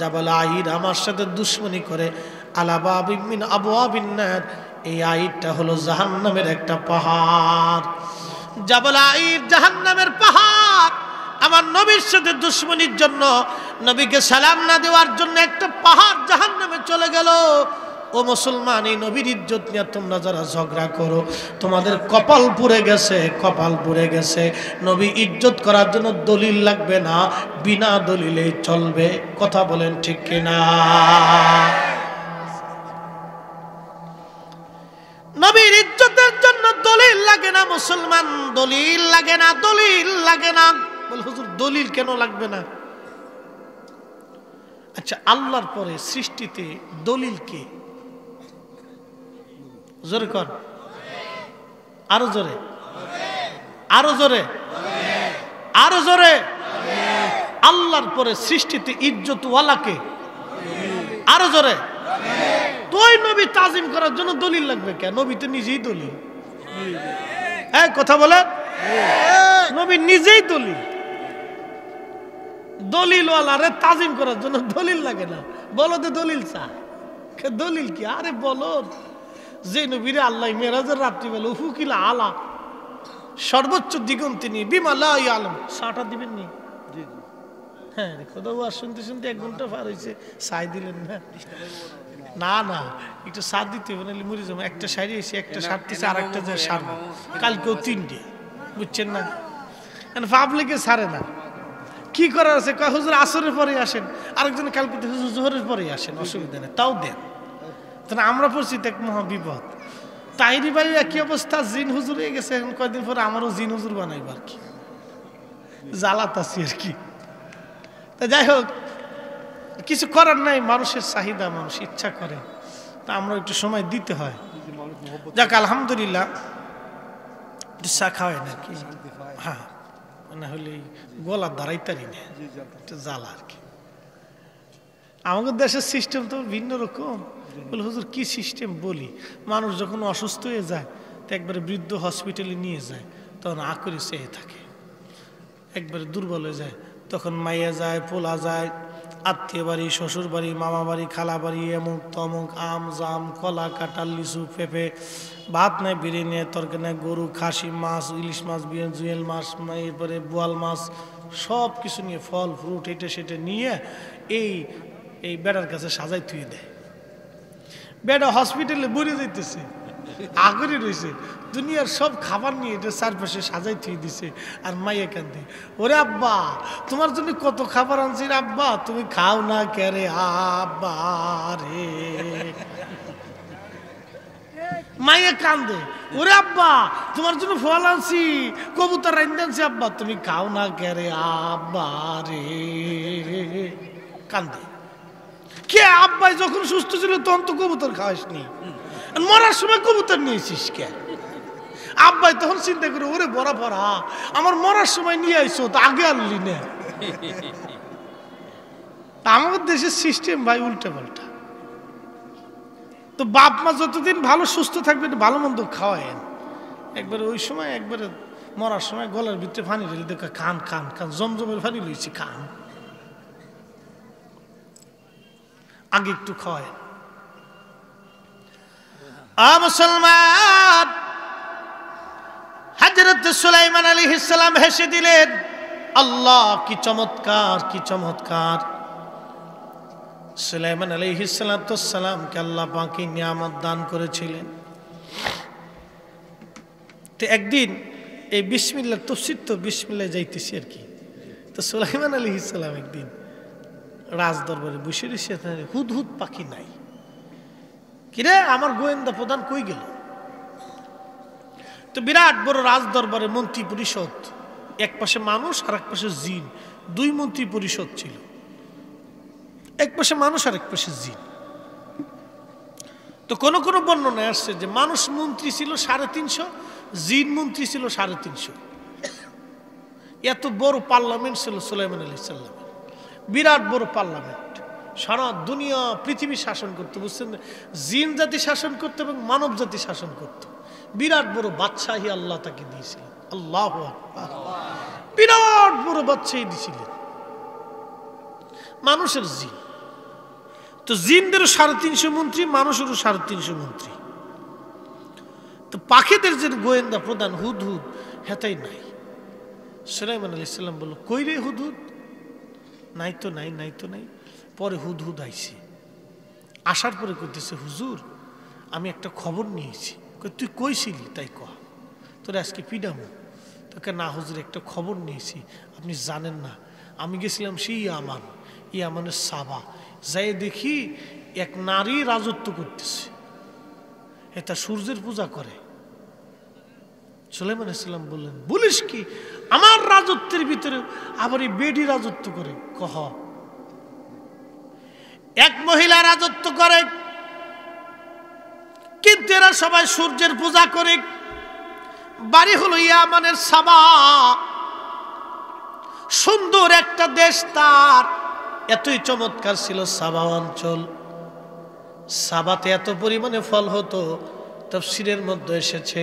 জাবাল আইর আমার সাথে দুশ্মনী করে, আলাবি মিন আবওয়াবিন নার, এই আইরটা হলো জাহান্নামের একটা পাহাড়। জাবাল আইর জাহান্নামের পাহাড়। আমার নবীর সাথে দুশ্মনীর জন্য, নবীকে সালাম না দেওয়ার জন্য একটা পাহাড় জাহান্নামে চলে গেল। ও মুসলমান, এই নবীর ইজ্জত নিয়ে তোমরা যারা ঝগড়া করো তোমাদের কপাল পুড়ে গেছে, কপাল পুড়ে গেছে। নবী ইজ্জত করার জন্য দলিল লাগবে না, বিনা দলিলেই চলবে। কথা বলেন ঠিক কিনা? নবীর ইজ্জতের জন্য দলিল লাগে না মুসলমান, দলিল লাগে না, দলিল লাগে না। বল হুজুর দলিল কেন লাগবে না? আচ্ছা, আল্লাহর পরে সৃষ্টিতে দলিল কে? জোরে কর, আরো জোরে, আরো জোরে, আরো জোরে। আল্লাহর পরে সৃষ্টিতে ইজ্জতওয়ালাকে, আরো জোরে। তুই নবী তাজিম করার জন্য দলিল লাগবে কেন? নবী তো নিজেই দলিল। হ্যাঁ, কথা বলে নবী নিজেই দলিল। দলিলওয়ালারে তাজিম করার জন্য দলিল লাগে না। বলো তো দলিল চা, দলিল কি? আরে বলো, যে নবীরে আল্লাহ মেরাজের রাত্রিবেলা উফুকিল আলা, সর্বোচ্চ দিগন্তে নিয়ে বিমালা আলম সাটা দিবেন নি? হ্যাঁ, খোদা শুনতে শুনতে 1 ঘন্টা পার হয়েছে, সাই দিলেন না? না না, একটু সার দিতে হবে, নাহলে মরে যাবো। একটা সারি এসে একটা সারতেছে, আর একটা যায় সার না, কালকেও 3টে। বুঝছেন না, পাবলিকে সারে না। কি করার আছে? কয় হুজুর আসরের পরে আসেন, আরেকজন কালকে হুজুর জোহরের পরে আসেন, অসুবিধা নেই, তাও দেন। তাহলে আমরা পড়ছি তো এক মহা বিপদ। তাইরি বাড়ির একই অবস্থা, জিন হুজুর হয়ে গেছে। এখন কয়েকদিন পরে আমারও জিন হুজুর বানাইব আর কি, জ্বালাত আছি আর কি। তা যাই হোক, কিছু করার নাই, মানুষের চাহিদা, মানুষ ইচ্ছা করে, তা আমরা একটু সময় দিতে হয়। যাক আলহামদুলিল্লাহ, একটু চা খাওয়াই না কি? হ্যাঁ, না হলে গলার দাঁড়াইতারি না, একটু জ্বালা আর কি। আমাদের দেশের সিস্টেম তো ভিন্ন রকম। বলে হুজুর কি সিস্টেম? বলি, মানুষ যখন অসুস্থ হয়ে যায় তো একবারে বৃদ্ধ হসপিটালে নিয়ে যায়, তখন আকরি চেয়ে থাকে, একবারে দুর্বল হয়ে যায়। তখন মাইয়া যায়, পোলা যায়, আত্মীয় বাড়ি, শ্বশুর বাড়ি, মামা বাড়ি, খালা বাড়ি, এমুক তমুক, আম জাম, কলা, কাঁঠাল, লিচু, পেঁপে, ভাত নেয়, বিড়ি নেয়, তরকারি নেয়, গরু, খাসি, মাছ, ইলিশ মাছ, জুয়েল মাছ, এরপরে বোয়াল মাছ, সব কিছু নিয়ে ফল ফ্রুট এটা সেটা নিয়ে এই বেটার কাছে সাজাই থুয়ে দেয়। বেটা হসপিটালে বুড়ে যাইতেছে, আগরে রয়েছে, দুনিয়ার সব খাবার নিয়ে এটা চারপাশে সাজাই থুয়ে দিছে। আর মাইয়া কান্দে, ওরে আব্বা তোমার জন্য কত খাবার আনছি রে আব্বা, তুমি খাও না কে রে আব্বা রে। মাইয়া কান্দে, ওরে আব্বা তোমার জন্য ফল আনছি, কবুতর রাইন্দা আনছি আব্বা, তুমি খাও না কে রে আব্বা রে। কান্দে কে? আব্বাই যখন সুস্থ ছিল তখন তো কবুতর খাওয়াসনি, মরার সময় কবুতর নিয়েছিস কে? আব্বাই তখন চিন্তা করে, ওরে বড়া বড়া আমার মরার সময় নিয়ে আইসো, তো আগে আনলি না। আমাদের দেশের সিস্টেম ভাই উল্টা পাল্টা। তো বাপ মা যতদিন ভালো সুস্থ থাকবে ভালো মন্দ খাওয়ায়েন, একবারে ওই সময় একবারে মরার সময় গলার ভিতরে ফানি ঢেলে দেখ, খান খান খান, জমজমের ফানি লইছি খান, আগে একটু খাওয়ায়। মুসলমান, হযরত সুলাইমান আলাইহিস সালাম হেসে দিলেন। আল্লাহ কি চমৎকার, কি চমৎকার! সুলাইমান আলাইহিস সালামকে আল্লাহ বাকি নিয়ামত দান করেছিলেন। তো একদিন এই বিসমিল্লাহ তফসির, তো বিসমিল্লাহ যাইতেছি আর কি। তো সুলাইমান আলাইহিস সালাম একদিন রাজ দরবারে বসে রয়েছে, হুদহুদ পাখি নাই। কিরে আমার গোয়েন্দা প্রধান কই গেল? তো বিরাট বড় রাজদরবারে মন্ত্রী পরিষদ, এক পাশে মানুষ আর এক পাশে জিন, দুই মন্ত্রী পরিষদ ছিল, এক পাশে মানুষ আর এক পাশে জিন। তো কোনো কোনো বর্ণনায় আসছে যে মানুষ মন্ত্রী ছিল 350, জিন মন্ত্রী ছিল 350। এত বড় পার্লামেন্ট ছিল সুলাইমান আলাইহিস সালাম, বিরাট বড় পার্লামেন্ট। সারা দুনিয়া পৃথিবী শাসন করতো, বুঝছেন, জিন জাতি শাসন করতো এবং মানব জাতি শাসন করতো। বিরাট বড় বাদশাহী আল্লাহ তাকে দিয়েছিলেন, আল্লাহু আকবার, বিরাট বড় বাদশাহী দিয়েছিলেন মানুষের জিন। তো জিনদেরও 350 মন্ত্রী, মানুষেরও 350 মন্ত্রী। তো পাখিদের যে গোয়েন্দা প্রধান হুদহুদ, হেতাই নাই। সুলাইমান আলাইহিস সালাম বলল, কই রে হুদহুদ? নাই তো নাই, নাই তো নাই। পরে হুদহুদ আইছে, আসার পরে কইতেছে, হুজুর আমি একটা খবর নিয়েছি। তুই কইছিলি তাই কহ, তোর আজকে পিডামো। তোকে না হুজুর একটা খবর নিয়েছি, আপনি জানেন না, আমি গেছিলাম সেই ইয়ামান, ইয়ামানের সাবা, যাই দেখি এক নারী রাজত্ব করতেছে, এটা সূর্যের পূজা করে। সুলাইমান আলাইহিস সালাম বললেন, বলিস কি, আমার রাজত্বের ভিতরে আবার এই বেডি রাজত্ব করে? কহ। এক মহিলা রাজত্ব করে, কিন্তু এরা সবাই সূর্যের পূজা করে, বাড়ি হলো ইয়ামানের সাবা, সুন্দর একটা দেশ তার, এতই চমৎকার ছিল সাবা অঞ্চল। সাবাতে এত পরিমাণে ফল হতো, তাফসীরের মধ্যে এসেছে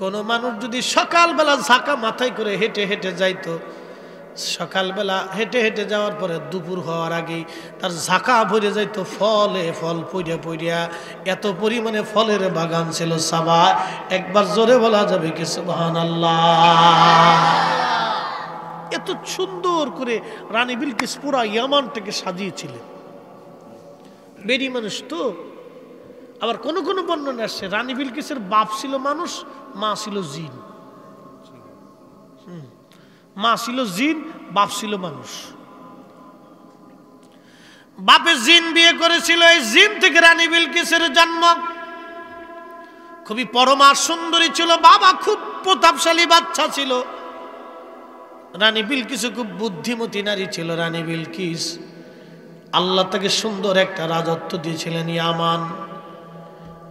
কোনো মানুষ যদি সকালবেলা ঝাঁকা মাথায় করে হেঁটে হেঁটে যাইতো, সকালবেলা হেঁটে হেঁটে যাওয়ার পরে দুপুর হওয়ার আগেই তার ঝাঁকা ভরে যাইতো ফলে, ফল পইড়া পইড়া, এত পরিমাণে ফলের বাগান ছিল সাবা। একবার জোরে বলা যাবে কি সুবহানাল্লাহ? এত সুন্দর করে রানি বিলকিস পুরা ইয়ামানটাকে সাজিয়েছিলেন। বেরি মানুষ তো। আবার কোন কোন বর্ণনা আসছে রানি বিলকিসের বাপ ছিল মানুষ, মা ছিল জিন। মা ছিল জিন, বাপ ছিল মানুষ। বাপে জিন বিয়ে করেছিল, এই জিন থেকে রানি বিলকিসের জন্ম। খুবই পরমা সুন্দরী ছিল, বাবা খুব প্রতাপশালী বাচ্চা ছিল। রানি বিলকিস খুব বুদ্ধিমতী নারী ছিল। রানি বিলকিস আল্লাহ তাকে সুন্দর একটা রাজত্ব দিয়েছিলেন ইয়ামান।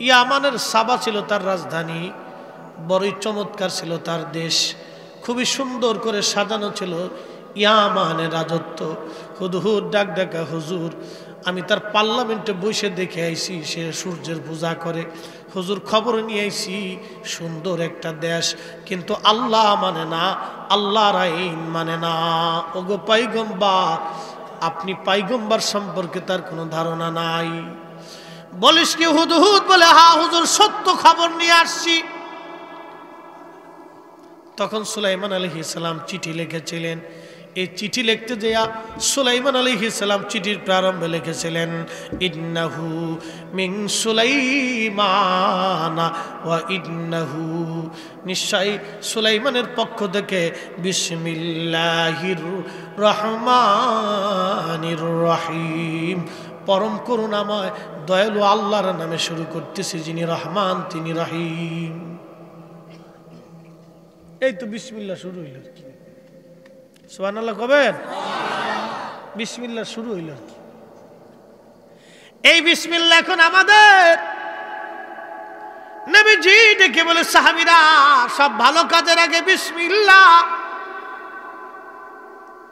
ইয়ামানের সাবা ছিল তার রাজধানী, বড়ই চমৎকার ছিল তার দেশ, খুবই সুন্দর করে সাজানো ছিল ইয়ামানের রাজত্ব। হুদহুদ ডাক ডাকা, হুজুর আমি তার পার্লামেন্টে বসে দেখে আইছি সে সূর্যের পূজা করে, হুজুর খবর নিয়ে আইছি, সুন্দর একটা দেশ, কিন্তু আল্লাহ মানে না, আল্লাহর আইন মানে না। ওগো পাইগম্বর, আপনি পাইগম্বর সম্পর্কে তার কোনো ধারণা নাই। বলিস কি? হুদহুদ বলে, হা হুজুর সত্য খবর নিয়ে আসছি। তখন সুলাইমান আলাইহিস সালাম চিঠি লিখেছিলেন। এই চিঠি লিখতে যে সুলাইমান আলাইহিস সালাম চিঠির প্রারম্ভে লিখেছিলেন, ইন্নাহু মিন সুলাইমানা ওয়া ইন্নাহু, নিশ্চয় সুলাইমানের পক্ষ থেকে, বিসমিল্লাহির রহমানির রহিম, পরম করুণাময় দয়ালু আল্লাহর নামে শুরু করতেছি, যিনি রহমান তিনি রহিম। এই তো বিসমিল্লাহ শুরু হইল। সুবহানাল্লাহ কবেন? বিসমিল্লাহ শুরু হইল। এই বিসমিল্লাহ এখন আমাদের নবীজি ডেকে বলে, সাহাবীরা সব ভালো কাজের আগে বিসমিল্লাহ,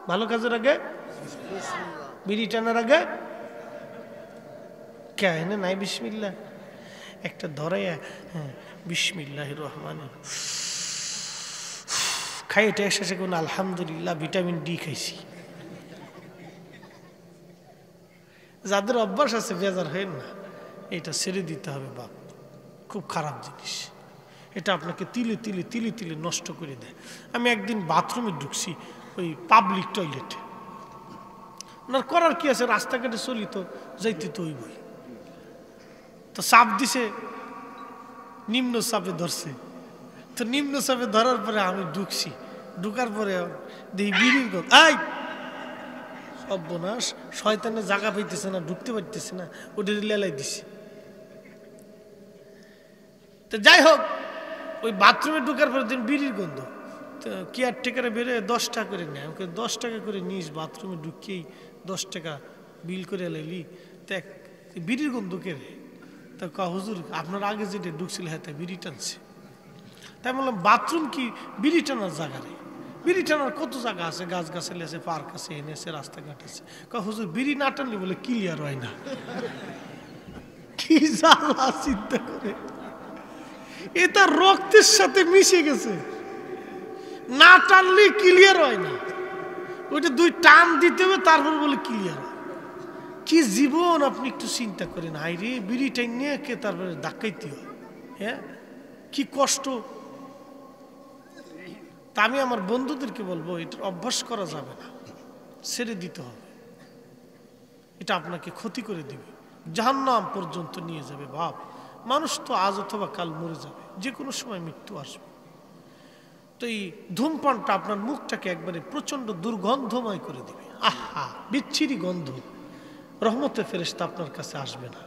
ভালো কাজের আগে, বিড়ি টানার আগে। কেন নাই বিসমিল্লাহ? একটা ধরে, হ্যাঁ, বিসমিল্লাহির রহমানির, খাই এটা শেষে কোন আলহামদুলিল্লাহ ভিটামিন ডি খাইছি। যাদের অভ্যাস আছে বেজার হয় না, এটা ছেড়ে দিতে হবে বাপ, খুব খারাপ জিনিস। এটা আপনাকে তিলে তিলে তিলে তিলে নষ্ট করে দেয়। আমি একদিন বাথরুমে ঢুকছি, ওই পাবলিক টয়লেটে, ওনার করার কি আছে, রাস্তাঘাটে চলিত যাইতে তো ওই বই তো চাপ দিছে, নিম্ন চাপে ধরছে। তো নিম্ন চাপে ধরার পরে আমি ঢুকছি, ঢুকার পরে দেখি বিড়ির গন্ধ। আই সর্বনাশ, শয়তানে জায়গা পাইতেছে না, ঢুকতে পারতেছে না, ওটা লেলাই দিছি। তো যাই হোক ওই বাথরুমে ঢুকার পরের দিন বিড়ির গন্ধ, তো কেয়ারটেকারে বেড়ে 10 টাকা করে নেয়। আমাকে 10 টাকা করে নিস, বাথরুমে ঢুকিয়েই 10 টাকা বিল করে লাইলি, তো বিড়ির গন্ধ কে রে? তা ক হুজুর আপনার আগে যেটা ঢুকছিল হ্যাঁ তা বিড়ি টানছে। তাই বললাম বাথরুম কি বিড়ি টানার জায়গা রে? বিড়ি টানার কত জায়গা আছে, গাছ গাছালি আছে, পার্ক আছে, এনে আছে, রাস্তাঘাট আছে। ক হুজুর বিড়ি না টানলে বলে ক্লিয়ার হয় না। কি জ্বালা চিন্তা করে, এটা রক্তের সাথে মিশে গেছে, না টানলে ক্লিয়ার হয় না, ওইটা 2 টান দিতে হবে তারপর বলে ক্লিয়ার হয়। কি জীবন, আপনি একটু চিন্তা করেন। আইরে বিড়ি টাইন নিয়ে কে তারপরে ডাকাইতে হয়, হ্যাঁ কি কষ্ট। তা আমি আমার বন্ধুদেরকে বলবো এটা অভ্যাস করা যাবে না, ছেড়ে দিতে হবে, এটা আপনাকে ক্ষতি করে দেবে, জাহান্নাম পর্যন্ত নিয়ে যাবে। বাপ মানুষ তো আজ অথবা কাল মরে যাবে, যে কোনো সময় মৃত্যু আসবে। তো এই ধূমপানটা আপনার মুখটাকে একবারে প্রচন্ড দুর্গন্ধময় করে দিবে, আহা বিচ্ছিরি গন্ধ। রহমতে ফেরেশতা আপনার কাছে আসবে না,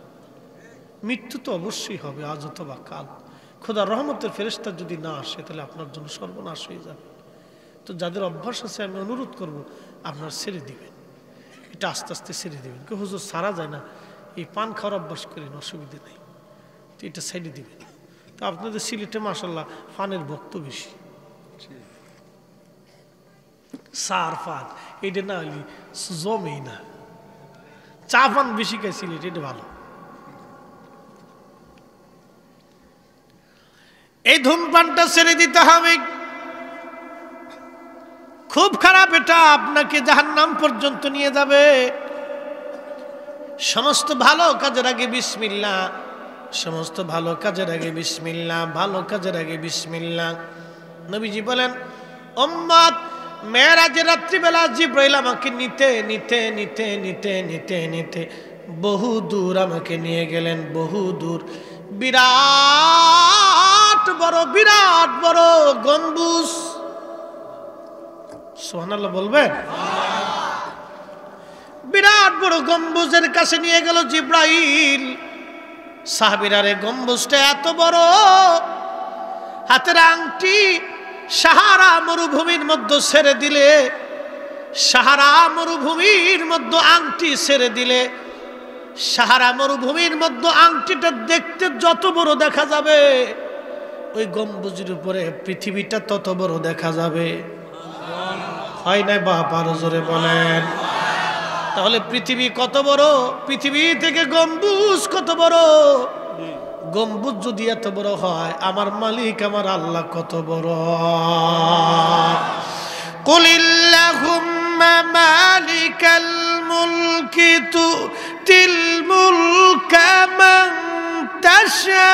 মৃত্যু তো অবশ্যই হবে আজ অথবা কাল। খোদা রহমতের ফেরেশতা যদি না আসে তাহলে আপনার জন্য সর্বনাশ হয়ে যাবে। তো যাদের অভ্যাস আছে আমি অনুরোধ করব আপনার ছেড়ে দিবেন, এটা আস্তে আস্তে ছেড়ে দিবেন। কেউ হুজুর সারা যায় না, এই পান খাওয়ার অভ্যাস করেন, অসুবিধা নেই, তো এটা ছেড়ে দিবেন। তো আপনাদের সিলেটে মাশাআল্লাহ পানের ভক্ত বেশি, সার পান এটা না হলে জমেই না। চা পান বেশি খাই সিলেটে, এটা ভালো। এই ধূমপানটা ছেড়ে দিতে হবে, খুব খারাপ, এটা আপনাকে জাহান্নাম পর্যন্ত নিয়ে যাবে। সমস্ত ভালো কাজের আগে বিসমিল্লাহ, সমস্ত ভালো কাজের আগে বিসমিল্লাহ, ভালো কাজের আগে বিসমিল্লাহ। নবীজি বলেন উম্মত, মেরাজ রাত্রিবেলা জিব্রাইল আমাকে নিতে নিতে নিতে নিতে নিতে নিতে বহু দূর আমাকে নিয়ে গেলেন, বহু দূর, বিরাট বড় গম্বুজ। সুবহানাল্লাহ বলবেন? বিরাট বড় গম্বুজের কাছে নিয়ে গেল জিব্রাইল। সাহাবীরা রে গম্বুজটা এত বড়, হাতের আংটি সাহারা মরুভূমির মধ্যে ছেড়ে দিলে, সাহারা মরুভূমির মধ্যে আংটি ছেড়ে দিলে, সাহারা মরুভূমির মধ্যে আংটিটা দেখতে যত বড় দেখা যাবে ওই গম্বুজের উপরে পৃথিবীটা তত বড় দেখা যাবে। হয় না বাপ? আরো জোরে বলেন। তাহলে পৃথিবী কত বড়, পৃথিবী থেকে গম্বুজ কত বড়, গম্বুজ যদি এত বড় হয় আমার মালিক আমার আল্লাহ কত বড়। কুল আল্লাহুম্মা মালিকাল মুলকি তুতিল মুলকা মান তাশা,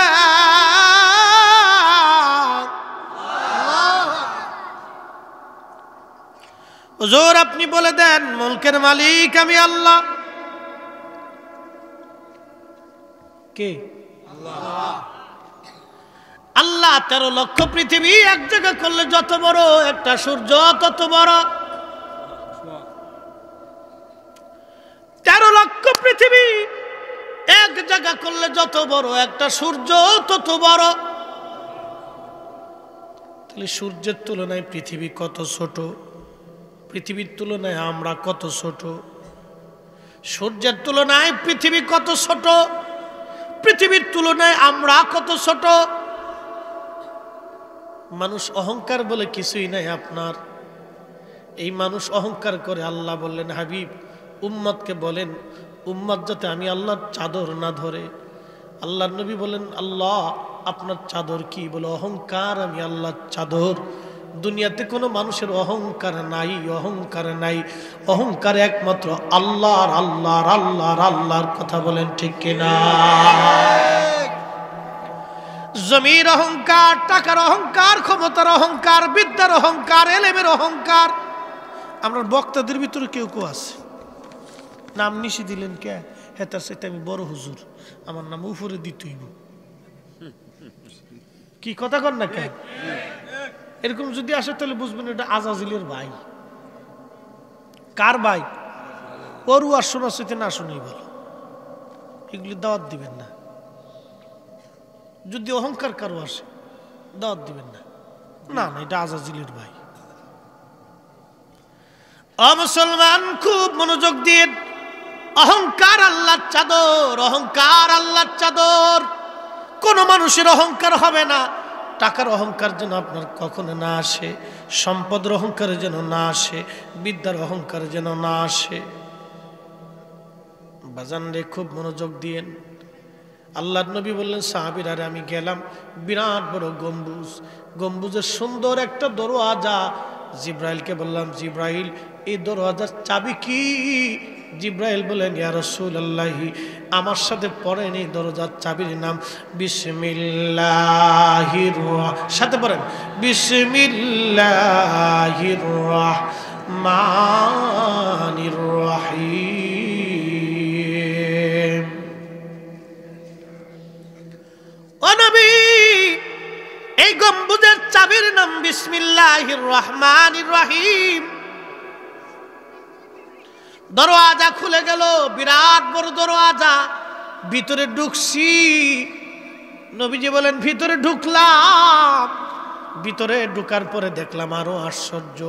হুজুর আপনি বলে দেন মুলকের মালিক আমি আল্লাহ। কে? আল্লাহ। 13 লক্ষ পৃথিবী এক জায়গা করলে যত বড়, একটা সূর্য তত বড়। 13 লক্ষ পৃথিবী এক জায়গা করলে যত বড়, একটা সূর্য তত বড়। তাহলে সূর্যের তুলনায় পৃথিবী কত ছোট, পৃথিবীর তুলনায় আমরা কত ছোট, সূর্যের তুলনায় পৃথিবী কত ছোট, পৃথিবীর তুলনায় আমরা কত ছোট। মানুষ অহংকার বলে কিছুই নাই আপনার, এই মানুষ অহংকার করে। আল্লাহ বললেন হাবিব উম্মতকে বলেন উম্মত যাতে আমি আল্লাহর চাদর না ধরে। আল্লাহর নবী বলেন আল্লাহ আপনার চাদর কি? বলে অহংকার, আমি আল্লাহর চাদর। দুনিয়াতে কোনো মানুষের অহংকার নাই, অহংকার নাই, অহংকার একমাত্র আল্লাহর, আল্লাহর, আল্লাহর, আল্লাহর। কথা বলেন ঠিক কিনা? জমির অহংকার, টাকার অহংকার, ক্ষমতার অহংকার, বিদ্যার অহংকার, এলেমের অহংকার। আমরা বক্তাদের ভিতরে কেউ কেউ আছে নাম নিশি দিলেন কে? হ্যাঁ তার সাথে আমি বড় হুজুর, আমার নাম উপরে দিতেই কি কথা কর না কে? এরকম যদি আসে তাহলে বুঝবেন এটা আজাজিলের ভাই। কার ভাই? ওর আর শোনার সাথে না শুনেই ভালো, এগুলি দাওয়াত দিবেন না। যদি অহংকার কারো আসে দাওয়াত দিবেন না, না না এটা আজাজিলের ভাই। মুসলমান খুব মনোযোগ দিয়ে, অহংকার আল্লাহর চাদর, অহংকার আল্লাহর চাদর। কোনো মানুষের অহংকার হবে না। টাকার অহংকার যেন আপনার কখনো না আসে, সম্পদের অহংকার যেন না আসে, বিদ্যার অহংকার যেন না আসে। বাজান রে খুব মনোযোগ দিয়েন। আল্লাহর নবী বললেন, সাহাবীরা রে আমি গেলাম, বিরাট বড় গম্বুজ, গম্বুজের সুন্দর একটা দরওয়াজা। জিব্রাইলকে বললাম, জিব্রাইল এই দরওয়াজার চাবি কি? জিব্রাইল বলেন, ইয়া রাসূলুল্লাহ আমার সাথে পড়েন এই দরজার চাবির নাম বিসমিল্লাহির রাহমানির, সাথে পড়েন বিসমিল্লাহির রাহমানির রাহিম। ও নবী এই গম্বুজের চাবির নাম বিসমিল্লাহির রাহমানির রাহিম। দরওয়াজা খুলে গেল, বিরাট বড় দরওয়াজা, ভিতরে ঢুকছি। নবীজি বলেন ভিতরে ঢুকলাম, ভিতরে ঢুকার পরে দেখলাম আরো আশ্চর্য,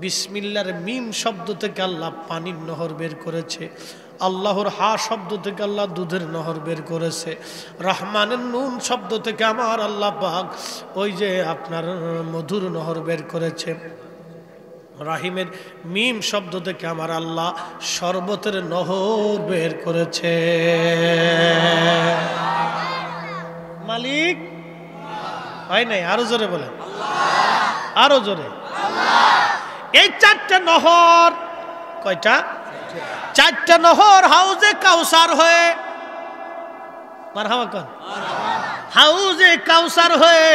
বিসমিল্লার মিম শব্দ থেকে আল্লাহ পানির নহর বের করেছে, আল্লাহর হা শব্দ থেকে আল্লাহ দুধের নহর বের করেছে, রহমানের নুন শব্দ থেকে আমার আল্লাহ পাক ওই যে আপনার মধুর নহর বের করেছে, রাহিমের মিম শব্দ থেকে আমার আল্লাহ শরবতের নহর বের করেছে। মালিক হয় নাই, আরো জোরে বলেন, আরো জোরে। এই চারটা নহর, কয়টা? চারটা নহর হাউজে কাউসার হয়ে, মারহাবা কন, হাউজে কাউসার হয়ে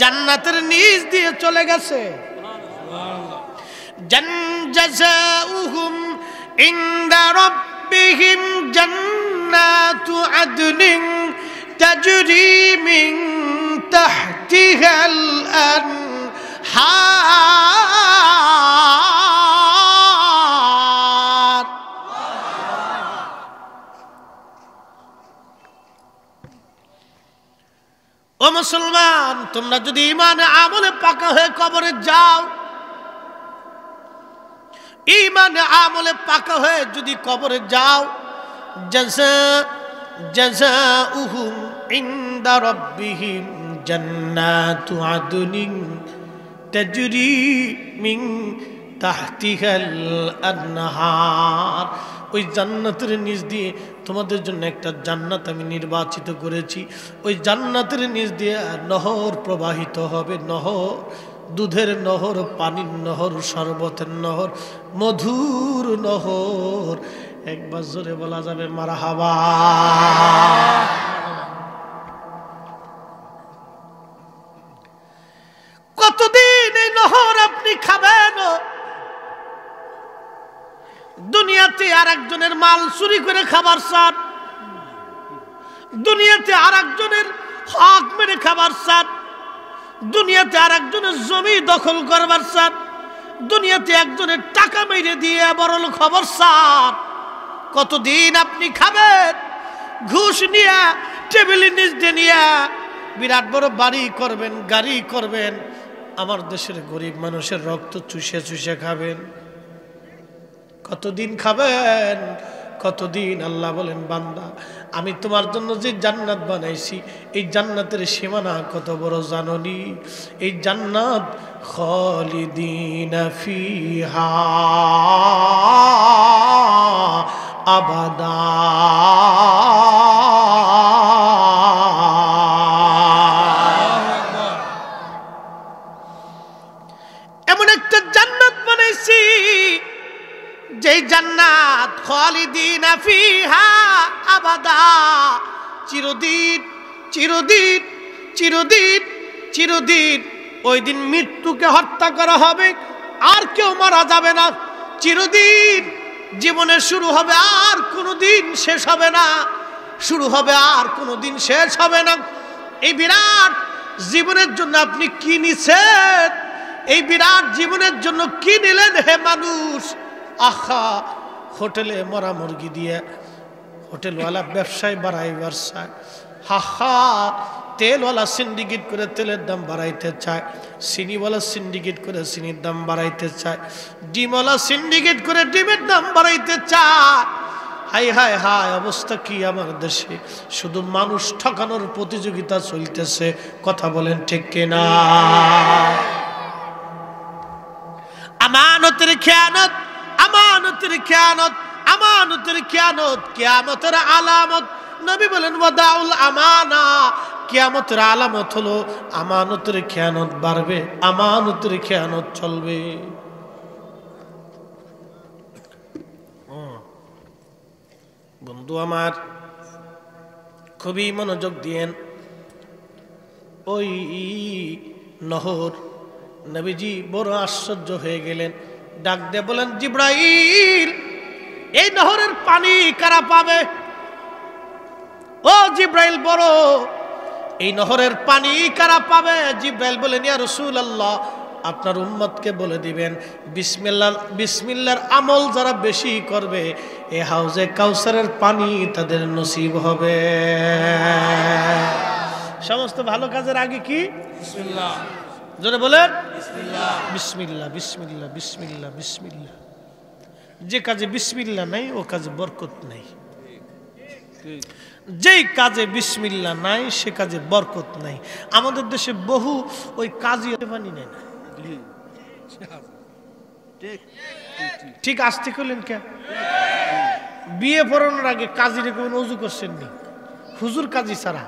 জান্নাতের নিচ দিয়ে চলে গেছে। جزاؤهم عند ربهم جنات عدن تجري من تحتها الأنهار ومسلمان তোমরা যদি ঈমান আমলে পাকা হয়ে কবরে যাও, ইমান আমলে পাকা হয়ে যদি কবরে যাও, জাযাউহুম ইনদা রাব্বিহিম জান্নাতু আদনিন তাজরি মিন তাহতিহাল আনহার। ওই জান্নাতের নিচ দিয়ে তোমাদের জন্য একটা জান্নাত আমি নির্বাচিত করেছি, ওই জান্নাতের নিচ দিয়ে নহর প্রবাহিত হবে, নহর দুধের নহর, পানির নহর, শরবতের নহর, মধুর নহর। একবার জোরে বলা যাবে মারহাবা। কতদিন এই নহর আপনি খাবেন? দুনিয়াতে আর একজনের মাল চুরি করে খাবার স্বাদ, দুনিয়াতে আর একজনের হক মেরে খাবার স্বাদ, দুনিয়াতে আর একজনের জমি দখল করবার সাথ, দুনিয়াতে একজনের টাকা মেরে দিয়ে বড় লোক খবর সাথ। কতদিন আপনি খাবেন? ঘুষ নিয়ে, টেবিল নিচ দিয়ে নিয়ে বিরাট বড় বাড়ি করবেন, গাড়ি করবেন, আমার দেশের গরিব মানুষের রক্ত চুষে চুষে খাবেন। কতদিন খাবেন? কতদিন? আল্লাহ বলেন, বান্দা আমি তোমার জন্য যে জান্নাত বানাইছি এই জান্নাতের সীমানা কত বড় জাননি। এই জান্নাত খালিদিনা ফিহা আবাদা। এমন একটা জান্নাত বানাইছি যে জান্নাত খালিদিনা ফিহা আবাদা, চিরদিন চিরদিন চিরদিন চিরদিন। ওই দিন মৃত্যুকে হত্যা করা হবে, আর কেউ মারা যাবে না। চিরদিন জীবনে শুরু হবে, আর কোনোদিন শেষ হবে না, শুরু হবে আর কোনোদিন শেষ হবে না। এই বিরাট জীবনের জন্য আপনি কি নিছেন? এই বিরাট জীবনের জন্য কি নিলেন হে মানুষ? আহা, হোটেলে মরা মুরগি দিয়ে, হোটেলওয়ালা ব্যবসায় বাড়াই ব্যবসায়, হা হা তেলওয়ালা সিন্ডিকেট করে তেলের দাম বাড়াইতে চায়, চিনিওয়ালা সিন্ডিকেট করে চিনির দাম বাড়াইতে চায়, ডিমওয়ালা সিন্ডিকেট করে ডিমের দাম বাড়াইতে চায়। হাই হাই হাই, অবস্থা কি আমার দেশে! শুধু মানুষ ঠকানোর প্রতিযোগিতা চলতেছে, কথা বলেন ঠিক কিনা। আমানতের খেয়ানত, আমানতের খেয়ানত, আমানতের খেয়ানত কিয়ামতের আলামত। নবী বলেন ওয়াদাউল আমানা, কিয়ামতের আলামত হলো আমানতের খেয়ানত বাড়বে, আমানতের খেয়ানত চলবে। বন্ধু আমার খুবই মনোযোগ দিয়েন। ওই নহর, নবীজি বড় আশ্চর্য হয়ে গেলেন, ডাক দিয়ে বলেন জিব্রাইল, এই নহরের পানি কারা পাবে? ও জিব্রাইল বড়, এই নহরের পানি কারা পাবে? জিব্রাইল বলেন ইয়া রাসূলুল্লাহ, আপনার উম্মতকে বলে দিবেন বিসমিল্লাহর আমল যারা বেশি করবে এই হাউজে কাউসারের পানি তাদের নসিব হবে। সমস্ত ভালো কাজের আগে কি বিসমিল্লাহ, জোরে বলেন বিসমিল্লাহ, বিসমিল্লাহ, বিসমিল্লাহ, বিসমিল্লাহ, বিসমিল্লাহ। যে কাজে বিসমিল্লাহ নাই ও কাজে বরকত নাই, যেই কাজে বিসমিল্লাহ নাই সে কাজে বরকত নাই। আমাদের দেশে বহু ওই কাজই পানি নেয় না, ঠিক আসতে করলেন কে? বিয়ে পড়ানোর আগে কাজী রেখে অজু করছেন নি, হুজুর কাজী ছাড়া।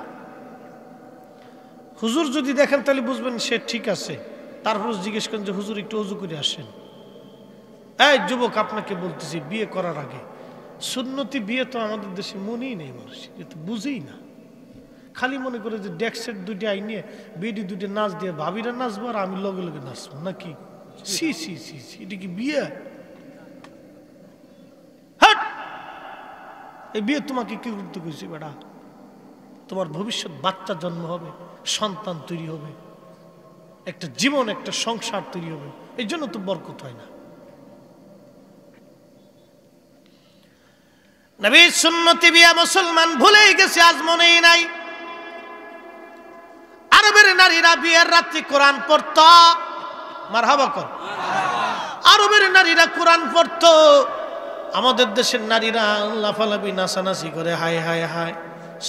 হুজুর যদি দেখেন তাহলে বুঝবেন সে ঠিক আছে, তারপর জিজ্ঞেস করেন যে হুজুর একটু অজু করে আসেন। এই যুবক, আপনাকে বলতেছি বিয়ে করার আগে সুন্নতি বিয়ে তো আমাদের দেশে মনেই নেই, মানুষ বুঝেই না, খালি মনে করে যে ডেক্সের দুটি আই নিয়ে বেডি দুটি নাচ দিয়ে ভাবিরা নাচবো আর আমি লগে লগে নাচবো নাকি? সি সি সি সি, এটা কি বিয়ে? হাট, এই বিয়ে তোমাকে কি করতে কইছি বেটা? তোমার ভবিষ্যৎ বাচ্চা জন্ম হবে, সন্তান তৈরি হবে, একটা জীবন, একটা সংসার তৈরি হবে, এই জন্য তো বরকত হয় না। নবীর সুন্নতি বিয়া মুসলমান ভুলেই গেছে, আজ মনেই নাই। আরবের নারীরা বিয়ের রাত্রি কোরআন পড়ত, মারহাবা কর। আরবের নারীরা কোরআন পড়ত, আমাদের দেশের নারীরা লাফালাফি নাচানাচি করে। হায় হায় হায়,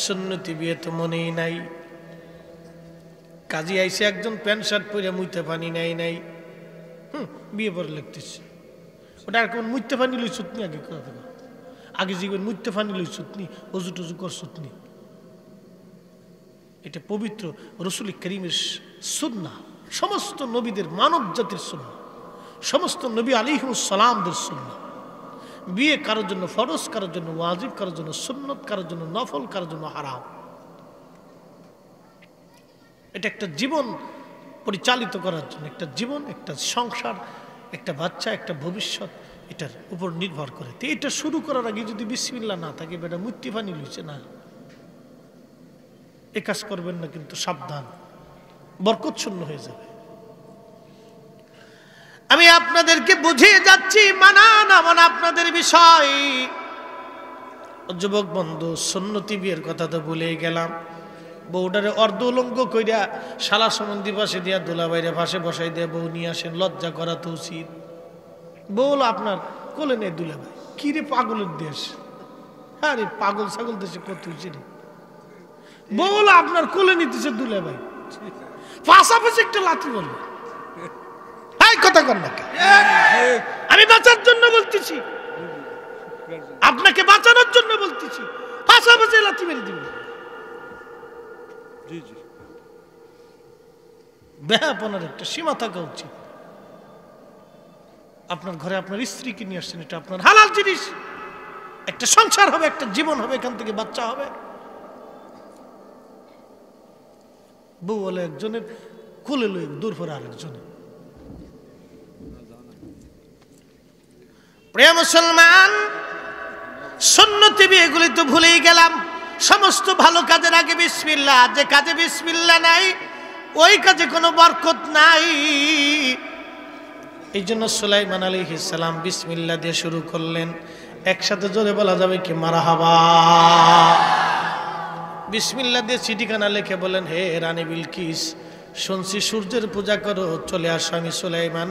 সুন্নতি বিয়ে তো মনেই নাই। কাজী আইসে একজন প্যান্ট শার্ট পরে মুইতে পানি নাই নাই, বিয়ে পরে লিখতেছে। ওটা আর কোন মুইতে পানি লই সুতনি আগে করে দেবো, আগে জীবন মুইতে পানি লই সুতনি, অজু টজু কর সুতনি। এটা পবিত্র রসুল করিমের সুন্নাহ, সমস্ত নবীদের, মানব জাতির সুন্নাহ, সমস্ত নবী আলাইহিস সালামদের সুন্নাহ। বিয়ে কারোর জন্য ফরজ, কারোর জন্য ওয়াজিব, কারোর জন্য সুন্নত, কারোর জন্য নফল, কারোর জন্য হারাম। এটা একটা জীবন পরিচালিত করার জন্য, একটা জীবন, একটা সংসার, একটা বাচ্চা, একটা ভবিষ্যৎ, এটার উপর নির্ভর করে। তো এটা শুরু করার আগে যদি বিসমিল্লাহ না থাকে, বেটা মুত্তি পানি লইছে না, এ কাজ করবেন না, কিন্তু সাবধান, বরকত শূন্য হয়ে যাবে। আমি আপনাদেরকে বুঝিয়ে যাচ্ছি, মানা না মানা আপনাদের বিষয়। যুবক বন্ধু, সুন্নতি বিয়ের কথা তো বলেই গেলাম। বউটারে অর্ধ উলঙ্গ কইরা শালা সম্বন্ধী পাশে দিয়া দুলাবাইরে পাশে বসাই দিয়ে বউ নিয়ে আসেন, লজ্জা করা তো উচিত। বউ আপনার কোলে নেই দুলাবাই, কি রে পাগলের দেশ! হ্যাঁ রে, পাগল ছাগল দেশে কত উচিত। বউ আপনার কোলে নিতেছে দুলাবাই, পাশাপাশি একটা লাঠি বলল। কথা কর না, আমি বাঁচার জন্য বলতেছি, আপনাকে বাঁচানোর জন্য বলতেছি, পাশাপাশি লাঠি মেরে দিবেন। বেহাপনার একটা সীমা থাকা উচিত। আপনার ঘরে আপনার স্ত্রীকে নিয়ে আসছেন, এটা আপনার হালাল জিনিস, একটা সংসার হবে, একটা জীবন হবে, এখান থেকে বাচ্চা হবে। বউ হলো একজনের কোলে লই দূর পরে আরেকজনের। প্রিয় মুসলমান, সুন্নতি বিয়েগুলি তো ভুলেই গেলাম। সমস্ত ভালো কাজের আগে বিসমিল্লাহ, যে কাজে বিসমিল্লাহ নাই ওই কাজে কোনো বরকত নাই। এই জন্য সুলাইমান আলাইহিস সালাম বিসমিল্লাহ দিয়ে শুরু করলেন। একসাথে জোরে বলা যাবে কি মারহাবা? বিসমিল্লাহ দিয়ে চিঠিখানা লিখে বলেন, হে রানি বিলকিস, শুনছি সূর্যের পূজা করো, চলে আসো, আমি সুলাইমান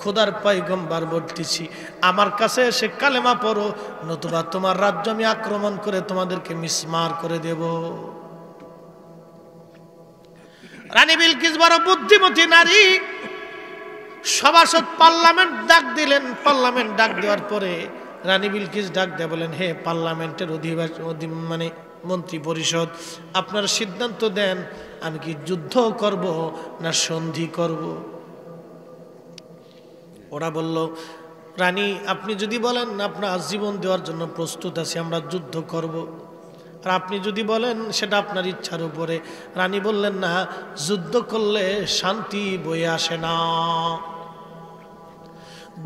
খোদার পয়গম্বর বলতেছি, আমার কাছে এসে কালেমা পড়ো, নতুবা তোমার রাজ্য আমি আক্রমণ করে তোমাদেরকে মিসমার করে দেব। রানি বিলকিস বড় বুদ্ধিমতী নারী, সভাসদ পার্লামেন্ট ডাক দিলেন। পার্লামেন্ট ডাক দেওয়ার পরে রানি বিলকিস ডাক দিয়ে বলেন, হে পার্লামেন্টের মন্ত্রী পরিষদ, আপনারা সিদ্ধান্ত দেন আমি কি যুদ্ধ করব না সন্ধি করব। ওরা বলল, রানী আপনি যদি বলেন আপনার জীবন দেওয়ার জন্য প্রস্তুত আছি, আমরা যুদ্ধ করব, আর আপনি যদি বলেন সেটা আপনার ইচ্ছার উপরে। রানী বললেন, না, যুদ্ধ করলে শান্তি বয়ে আসে না,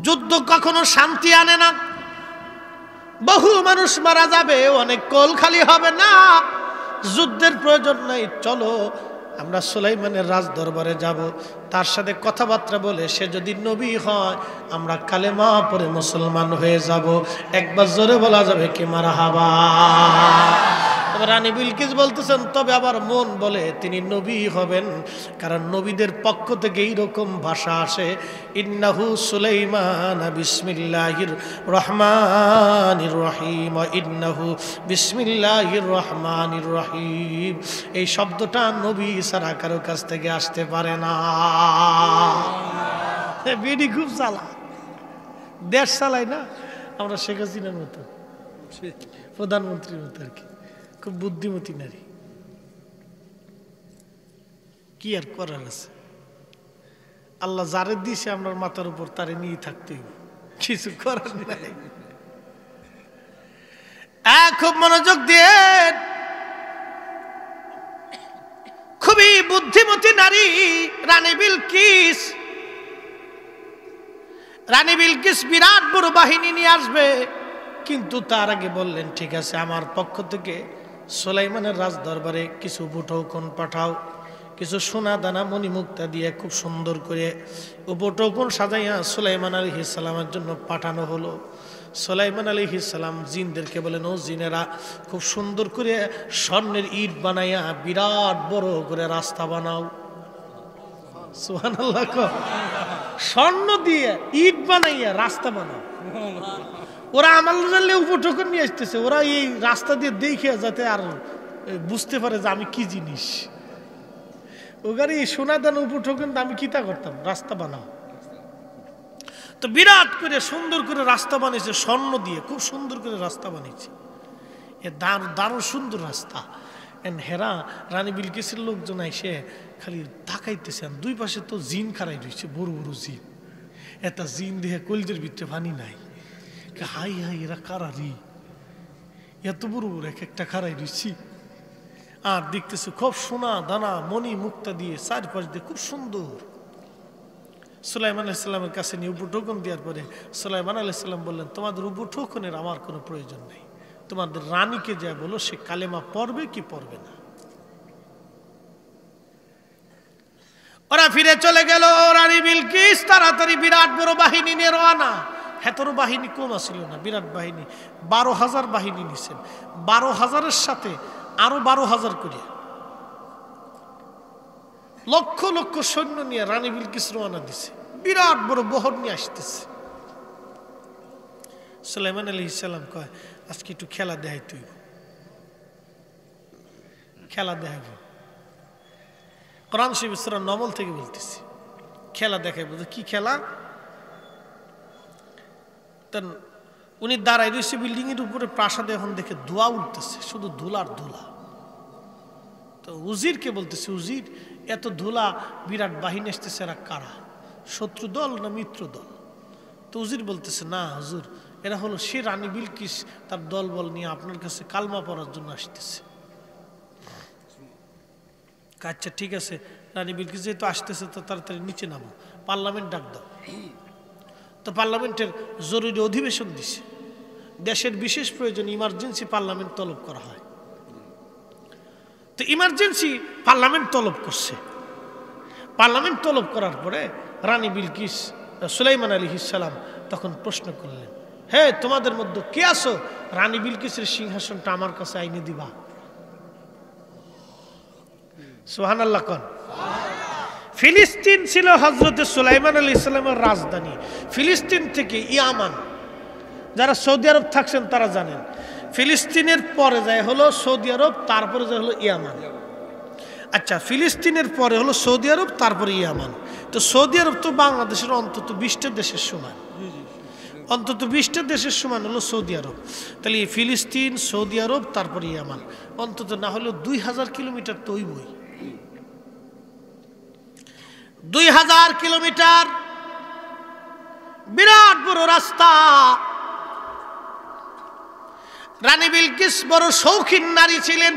যুদ্ধ কখনো শান্তি আনে না, বহু মানুষ মারা যাবে, অনেক কোল খালি হবে না, যুদ্ধের প্রয়োজন নাই, চলো আমরা সুলাইমানের রাজ দরবারে যাব, তার সাথে কথাবার্তা বলে সে যদি নবী হয় আমরা কালেমা পড়ে মুসলমান হয়ে যাব। একবার জোরে বলা যাবে কি মারহাবা। তবে রানী বিলকিস বলতেছেন, তবে আবার মন বলে তিনি নবী হবেন, কারণ নবীদের পক্ষ থেকে এইরকম ভাষা আসে, ইন্নাহু সুলাইমান বিসমিল্লাহির রহমানির রহিম, ইন্নাহু বিসমিল্লাহির রহমানির রহিম। এই শব্দটা নবী ছাড়া কারো কাছ থেকে আসতে পারে না। বিডি খুব চালা, দেশ চালাই না, আমরা শেখ হাসিনার মতো, প্রধানমন্ত্রীর মতো আর কি, খুব বুদ্ধিমতী নারী, কি আর করার আছে। আল্লাহ যারে দিয়েছে আমরা মাথার উপর তারে নিয়ে থাকতে, কিছু করার নাই। খুব মনোযোগ দিয়ে, খুবই বুদ্ধিমতী নারী রানী বিলকিস। রানী বিলকিস বিরাট বড় বাহিনী নিয়ে আসবে, কিন্তু তার আগে বললেন, ঠিক আছে আমার পক্ষ থেকে সুলাইমানের রাজ দরবারে কিছু উপটৌকন পাঠাও, কিছু সোনা দানা মণিমুক্তা দিয়ে খুব সুন্দর করে উপটৌকন সাজাইয়া সুলাইমান আলাইহিস সালামের জন্য পাঠানো হলো। সুলাইমান আলাইহিস সালাম জিনদেরকে বলেন, ও জিনেরা, খুব সুন্দর করে স্বর্ণের ইট বানাইয়া বিরাট বড় করে রাস্তা বানাও। সুবহানাল্লাহ, স্বর্ণ দিয়ে ইট বানাইয়া রাস্তা বানাও। ওরা আমার জানলে উপটৌকন নিয়ে আসতেছে, ওরা এই রাস্তা দিয়ে দেখে যাতে আর বুঝতে পারে যে আমি কি জিনিস। ওখানে এই সোনা দানা উপটৌকন আমি কিতা করতাম, রাস্তা বানাও। তো বিরাট করে সুন্দর করে রাস্তা বানিয়েছে স্বর্ণ দিয়ে, খুব সুন্দর করে রাস্তা বানিয়েছে, এ দারুণ সুন্দর রাস্তা। হেরা রানী বিলকিসের লোকজন এসে খালি তাকাইতেছেন, দুই পাশে তো জিন খাড়াই রয়েছে, বড় বড় জিন, এটা জিন দেহে কলজের ভিতরে পানি নাই। হাই হাই, এরা কারারি, এত বড় বড় এক একটা কারাই রয়েছি, আর দেখতেছে খুব সোনা দানা মণি মুক্তা দিয়ে চারপাশ দিয়ে খুব সুন্দর। সুলাইমান আলাইহিস সালামের কাছে নিয়ে উপটৌকন দেওয়ার পরে সুলাইমান আলাইহিস সালাম বললেন, তোমাদের উপটৌকনের আমার কোনো প্রয়োজন নেই, তোমাদের রানীকে যা বলো সে কালেমা পড়বে কি পড়বে না। ওরা ফিরে চলে গেল। রানী বিলকিস তাড়াতাড়ি বিরাট বড় বাহিনী নিয়ে রওনা। হেতর বাহিনী কম আসিল না, বিরাট বাহিনী, 12,000 বাহিনী নিছেন, 12,000-এর সাথে আরো 12,000 করে লক্ষ লক্ষ সৈন্য নিয়ে রানী বিলকিস রওনা দিছে, বিরাট বড় বহর নিয়ে আসতেছে। সুলাইমান আলাইহিস সালাম কয়, আজকে একটু খেলা দেখাই, তুই খেলা দেখাব। কোরআন শরীফ সূরা নমল থেকে বলতেছি, খেলা দেখাইব। কি খেলা? উনি দাঁড়ায় রয়েছে বিল্ডিং এর উপরে, প্রাসাদে এখন দেখে ধোঁয়া উঠতেছে, শুধু ধুলার ধুলা। তো উজিরকে বলতেছে, উজির এত ধুলা, বিরাট বাহিনী আসতেছে, এরা কারা, শত্রু দল না মিত্র দল? তো উজির বলতেছে, না হুজুর, এরা হলো সে রানী বিলকিস, তার দলবল নিয়ে আপনার কাছে কালমা পড়ার জন্য আসতেছে। আচ্ছা ঠিক আছে, রানী বিলকিস যেহেতু আসতেছে তো তাড়াতাড়ি নিচে নামো, পার্লামেন্ট ডাক দাও। তো পার্লামেন্টের জরুরি অধিবেশন দিছে, দেশের বিশেষ প্রয়োজন ইমার্জেন্সি পার্লামেন্ট তলব করা হয়। তো ইমার্জেন্সি পার্লামেন্ট তলব করছে। পার্লামেন্ট তলব করার পরে রানী বিলকিস সুলাইমান আলাইহিস সালাম তখন প্রশ্ন করলেন, হ্যাঁ তোমাদের মধ্যে কে আছো রানী বিলকিসের সিংহাসনটা আমার কাছে আইনে দিবা। সুবহানাল্লাহ কোন ফিলিস্তিন ছিল হযরত সুলাইমান আলাইহিস সালামের রাজধানী। ফিলিস্তিন থেকে ইয়ামান, যারা সৌদি আরব থাকছেন তারা জানেন, ফিলিস্তিনের পরে যায় হলো সৌদি আরব, তারপরে যায় হলো ইয়ামান। আচ্ছা, ফিলিস্তিনের পরে হলো সৌদি আরব, তারপরে ইয়ামান। তো সৌদি আরব তো বাংলাদেশের অন্তত ২০টা দেশের সমান, অন্তত ২০টা দেশের সমান হলো সৌদি আরব। তাহলে ফিলিস্তিন, সৌদি আরব, তারপরে ইয়ামান, অন্তত না হলেও ২০০০ কিলোমিটার তো ওই বই ২০০০ কিলোমিটার বিরাট বড় রাস্তা। রানি বিলকিস বড় শৌখিন নারী ছিলেন,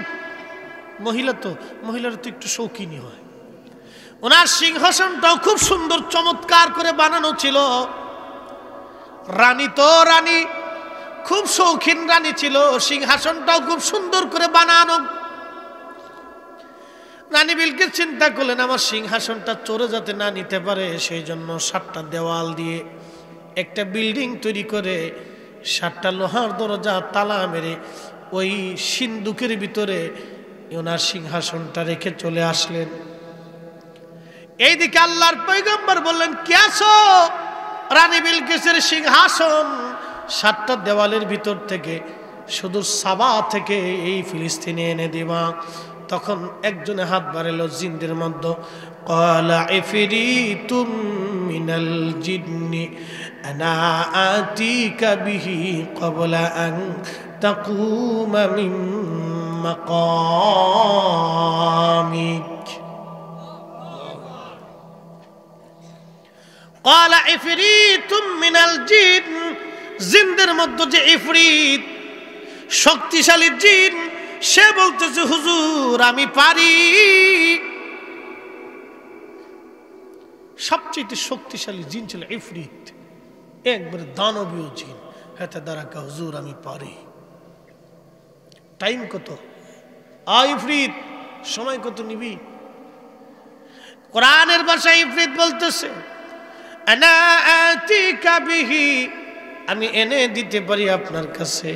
মহিলা তো, মহিলারা তো একটু শৌখিনী হয়। ওনার সিংহাসনটাও খুব সুন্দর চমৎকার করে বানানো ছিল। রানী তো রানী, খুব শৌখিন রানী ছিল, সিংহাসনটাও খুব সুন্দর করে বানানো। রানি বিলকিস চিন্তা করলেন, আমার সিংহাসনটা চোরে যাতে না নিতে পারে সেই জন্য 7টা দেওয়াল দিয়ে একটা বিল্ডিং তৈরি করে 7টা লোহার দরজা তালা মেরে ওই সিন্ধুকের ভিতরে ওনার সিংহাসনটা রেখে চলে আসলেন। এইদিকে আল্লাহর পয়গম্বর বললেন, কে আছো? রানী বিলকিসের সিংহাসন 7টা দেওয়ালের ভিতর থেকে শুধু সাবা থেকে এই ফিলিস্তিনে এনে দিবা। তখন একজনে হাত বাড়ালো জিনদের মধ্যে, ক্বালা ইফরিতুম মিনাল জিন্নি আনা আতিকা বিহি ক্বাবলা আন তাকুমা মিন মাকামিক। ক্বালা ইফরিতুম মিনাল জিন, জিনদের মধ্যে যে ইফরিত শক্তিশালী জিন, সে বলতেছে, হুজুর আমি পারি। সবচেয়ে শক্তিশালী জিন ছিল ইফরিত, একবার দানবীয় জিন। হেতে দ্বারা কা হুজুর আমি পারি। টাইম কত? আয় ইফরিত, সময় কত নিবি? কোরআনের ভাষায় ইফরিত বলতেছে, আনা আতিকা বিহি, আমি এনে দিতে পারি আপনার কাছে।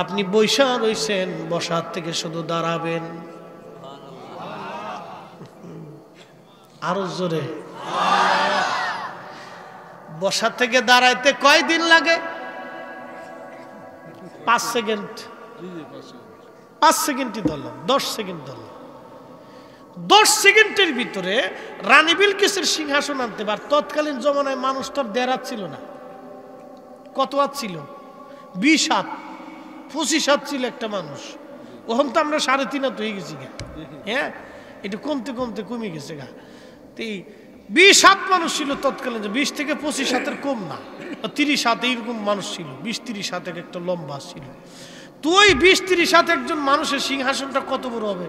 আপনি বৈশা রয়েছেন, বসার থেকে শুধু দাঁড়াবেন। আরো জোরে, বসা থেকে দাঁড়াইতে কয়দিন লাগে? 5 সেকেন্ড। 5 সেকেন্ডই ধরলাম, 10 সেকেন্ড ধরলাম। 10 সেকেন্ডের ভিতরে রানী বিলকিসের সিংহাসন আনতে পার। তৎকালীন জমানায় মানুষ তো দেরাত ছিল না। কত হাত ছিল? 20 হাত, 25 হাত ছিল একটা মানুষ। ওখান তো আমরা 3.5 হাত হয়ে গেছি গা। হ্যাঁ, এটা কমতে কমতে কমে গেছে গা। তো 20 হাত মানুষ ছিল তৎকালীন, 20 থেকে 25 হাতের কম না, 30 হাত এইরকম মানুষ ছিল। 20-30 হাতের একটা লম্বা ছিল। তো ওই 20-30 হাত একজন মানুষের সিংহাসনটা কত বড় হবে?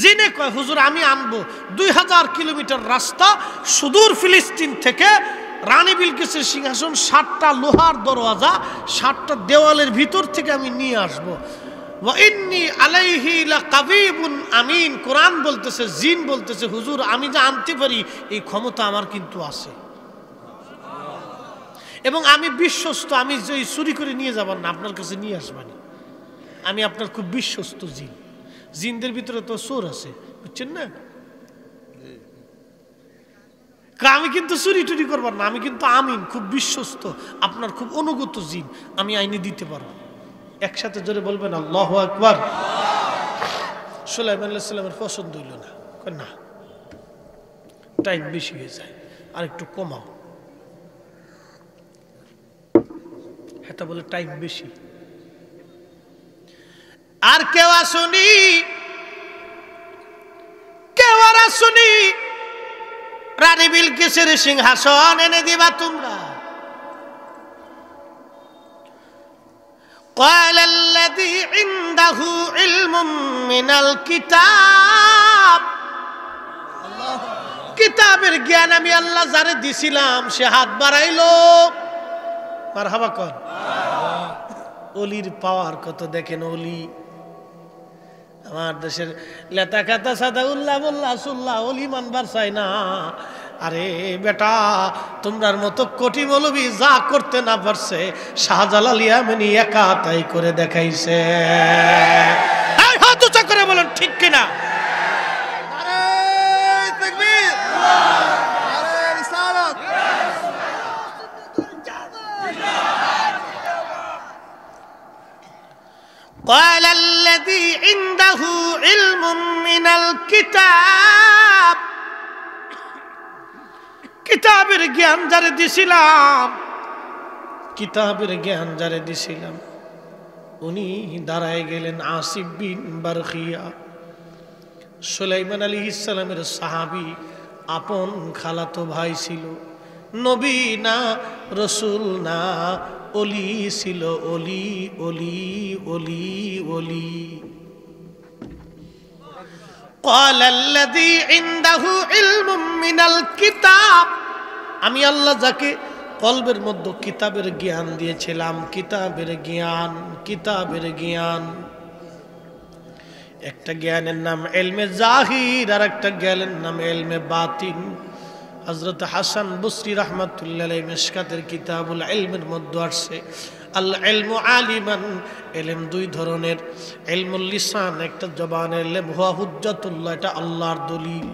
জিনে কয়, হুজুর আমি আনবো। ২০০০ কিলোমিটার রাস্তা সুদূর ফিলিস্তিন থেকে রানী বিলকিসের সিংহাসন 7টা লোহার দরওয়াজা 7টা দেওয়ালের ভিতর থেকে আমি নিয়ে আসবো। আমিন, কোরআন বলতেছে, জিন বলতেছে, হুজুর আমি যা আনতে পারি এই ক্ষমতা আমার কিন্তু আছে, এবং আমি বিশ্বস্ত। আমি যে চুরি করে নিয়ে যাবার না, আপনার কাছে নিয়ে আসবানি, আমি আপনার খুব বিশ্বস্ত জিন। জিনদের ভিতরে তো চোর আছে, বুঝছেন না? আমি কিন্তু চুরি টুরি করবার না, আমি কিন্তু আমিন, খুব বিশ্বস্ত, আপনার খুব অনুগত জিন, আমি আইনে দিতে পারবো। একসাথে জোরে বলবেন আল্লাহু আকবার। সুলাইমান আলাইহিস সালামের পছন্দ হইল না, না টাইম বেশি হয়ে যায়, আর একটু কমাও। এটা বলে টাইম বেশি। আর কেউ আসুনি, কেউ আর আসুনি, রানী বিলকিসের সিংহাসন এনে দিবা তোমরা। قال الذي عنده علم من الكتاب, কিতাবের জ্ঞান আমি আল্লাহ যারে দিছিলাম সে হাত বাড়াইলো। মারহাবা কর। অলির পাওয়ার কত দেখেন, অলি আমার দেশের লেতা কাতা সাদা উল্লাহ বল্লা সুল্লাহ। অলি মানবার চাই না, আরে বেটা তোমরার মতো কোটি মৌলবি যা করতে না পারছে শাহজালাল ইয়ামানি একা তাই করে দেখাইছে। আর হাত উঁচা করে বলেন ঠিক কিনা? قال الذي عنده علم من الكتاب কিতাবের জ্ঞান যারে দিছিলাম, কিতাবের জ্ঞান যারে দিছিলাম উনি দাঁড়ায় গেলেন। আসিব বিন বারখিয়া সুলাইমান আলাইহিস সালামের সাহাবী, আপন খালাতো ভাই ছিল, নবী না রসুল না অলি ছিল, অলি অলি অলি অলি। قال الذي عنده علم من الكتاب আমি আল্লাহ যাকে কলবের মধ্যে কিতাবের জ্ঞান দিয়েছিলাম, কিতাবের জ্ঞান, কিতাবের জ্ঞান, একটা জ্ঞানের নাম ইলমে জাহির আর একটা জ্ঞানের নাম ইলমে বাতিন। হযরত হাসান বসরি রাহমাতুল্লাহ আলাইহি মিশকাতের কিতাবুল ইলমের মধ্যে আছে আল ইলমু আলিমান, ইলম দুই ধরনের, ইলমুল লিসান একটা জবানের ইলম, হুয়া হুজ্জাতুল্লাহ এটা আল্লাহর দলিল,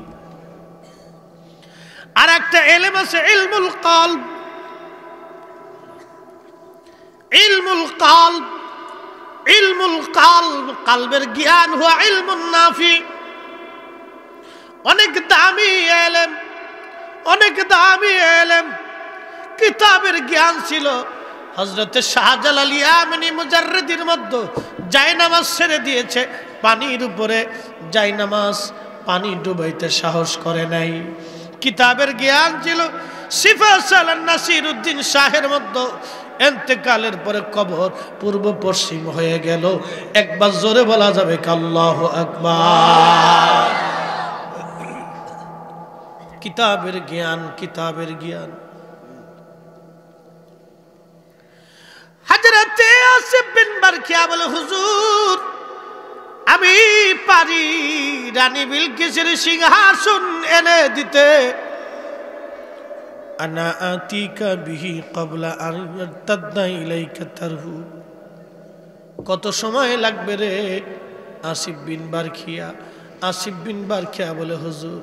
আর একটা ইলম আছে ইলমুল কলব। ইলমুল কলব, ইলমুল কলব কলবের জ্ঞান, হুয়া ইলমুন নাফি, অনেক দামি ইলম, অনেক দামি ইলম। কিতাবের জ্ঞান ছিল হযরত শাহজালাল ইয়ামানি মুজাররিদের মধ্যে জায়নামাজ ছেড়ে দিয়েছে, পানির উপরে জায়নামাজ পানি ডুবাইতে সাহস করে নাই। কিতাবের জ্ঞান ছিল সিফাসালান নাসির উদ্দিন শাহের মধ্যে, ইন্তেকালের পরে কবর পূর্ব পশ্চিম হয়ে গেল। একবার জোরে বলা যাবে আল্লাহু আকবার। কিতাবের জ্ঞান, কিতাবের জ্ঞান। হযরতে আসিব বিন বারখিয়া বলে হুজুর আমি পারি রানি বিলকিসের সিংহাসন এনে দিতে। আনা আতিকা বিহি ক্বাবলা আন ইয়ারতাদ্দা ইলাইকা তারহু। কত সময় লাগবে রে আসিব বিন বারখিয়া? আসিব বিন বারখিয়া বলে হুজুর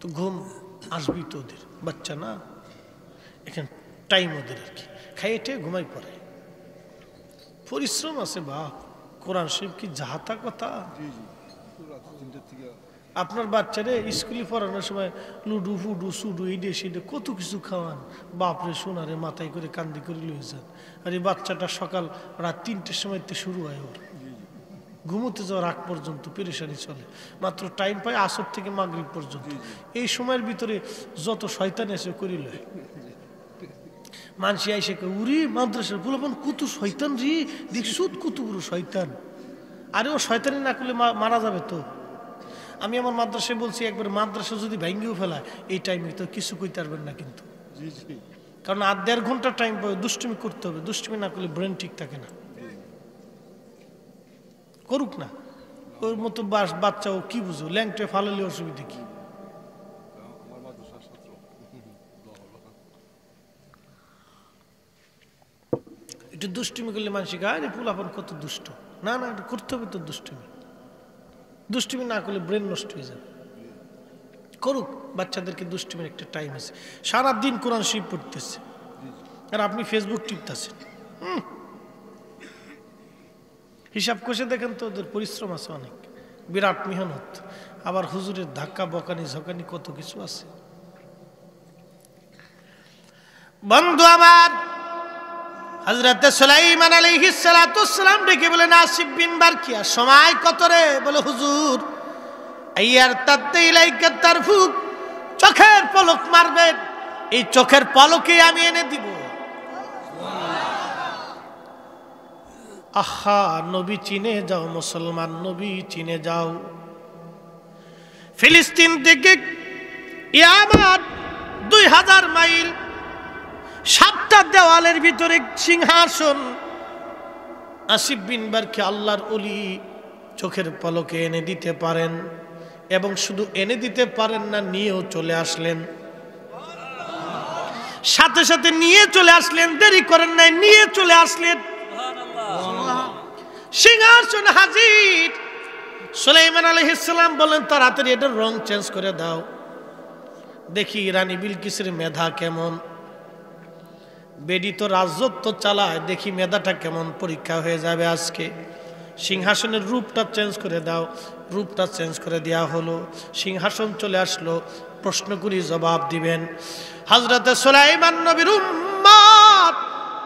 তো ঘুম আসবি তো, ওদের বাচ্চা না, এখানে টাইম ওদের আর কি, খাইয়েটে ঘুমাই পড়ে। পরিশ্রম আছে বা কোরআন শরীফ কি যাহাতা কথা? আপনার বাচ্চারে স্কুলে পড়ানোর সময় লুডু ফুডু সুডু ইডে সিডে কত কিছু খাওয়ান, বাপরে সোনারে মাথায় করে কান্দি করে লয়ে যান। আর এই বাচ্চাটা সকাল রাত ৩টার সময় শুরু হয়, ওর ঘুমোতে যাওয়ার আগ পর্যন্ত পেরেশানি চলে, মাত্র টাইম পায় আসর থেকে মাগরিব পর্যন্ত। এই সময়ের ভিতরে যত শয়তান এসে করি লয়, মানুষ আইসে উরি মাদ্রাসার বলবেন কত শয়তান রে দেখছ, কত বড় শয়তান। আরে ও শয়তানি না করলে মারা যাবে তো। আমি আমার মাদ্রাসায় বলছি একবার মাদ্রাসা যদি ভেঙেও ফেলায় এই টাইমে তো কিছু কইতে পারবেন না কিন্তু, কারণ আর দেড় ঘন্টা টাইম পাবে, দুষ্টুমি করতে হবে, দুষ্টুমি না করলে ব্রেন ঠিক থাকে না। করুক না, ওর মতো বাচ্চা ও কি বুঝো, ল্যাংটে ফালালে অসুবিধা কি? একটু দুষ্টুমি করলে মানুষের গায়ে ফুলাফান কত দুষ্ট, না না এটা করতে হবে তো, দুষ্টুমি দুষ্টুমি না করলে ব্রেন নষ্ট হয়ে যাবে। করুক, বাচ্চাদেরকে দুষ্টুমির একটা টাইম আছে। সারাদিন কোরআন শরীফ পড়তেছে আর আপনি ফেসবুক টিপতেছেন। হিসাব কষে দেখেন তো ওদের পরিশ্রম আছে অনেক, বিরাট মেহনত, আবার হুজুরের ধাক্কা বকানি ঝকানি কত কিছু আছে। বন্ধু আমার হযরত সুলাইমান আলাইহিস সালাতু ওয়াসসালাম ডেকে বলেন আসিব বিন বারকিয়া সময় কত রে? বলে হুজুর ইয়ারতাদ্দা ইলাইকা তারফুক, চোখের পলক মারবেন, এই চোখের পলকে আমি এনে দিব। আহা, নবী চিনে যাও মুসলমান, নবী চিনে যাও। ফিলিস্তিন থেকে ইয়ামান 2000 মাইল, 7টা দেওয়ালের ভিতরে সিংহাসন। আসিব বিন বারখিয়া আল্লাহর ওলি, চোখের পলকে এনে দিতে পারেন, এবং শুধু এনে দিতে পারেন না, নিয়েও চলে আসলেন। সাথে সাথে নিয়ে চলে আসলেন, দেরি করেন নাই, নিয়ে চলে আসলেন। সিংহাসন হাজির। সুলাইমান আলাইহিস সালাম বলেন, তাড়াতাড়ি এটার রং চেঞ্জ করে দাও, দেখি রানী বিলকিসের মেধা কেমন। বেডি তো রাজত্ব চালায়, দেখি মেধাটা কেমন পরীক্ষা হয়ে যাবে আজকে। সিংহাসনের রূপটা চেঞ্জ করে দাও। রূপটা চেঞ্জ করে দেওয়া হলো, সিংহাসন চলে আসলো। প্রশ্ন করি, জবাব দিবেন। হযরত সুলাইমান নবীর উম্মত,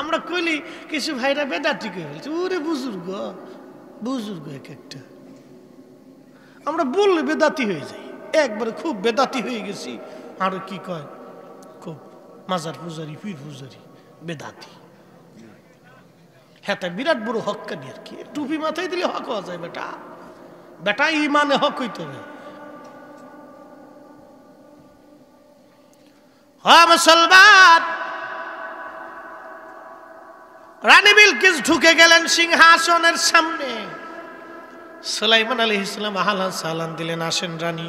আমরা কইলি কিছু ভাইরা বেদাতি কই ফেলছে, ওরে বুজুর্গ বুজুর্গ এক একটা। আমরা বললে বেদাতি হয়ে যাই, একবারে খুব বেদাতি হয়ে গেছি। আর কি কয়, মাজার পূজারি, পীর পূজারি, বেদাতি। হ্যাঁ, বিরাট বড় হকানি আর কি। টুপি মাথায় দিলে হক হওয়া যায়। বেটা বেটা ইমানে হক হইতে হবে। মুসলমান, রানী বিলকিস ঢুকে গেলেন সিংহাসনের সামনে। সুলাইমান আলাইহিস সালাম আহলান সালাম দিলেন, আসেন রানী।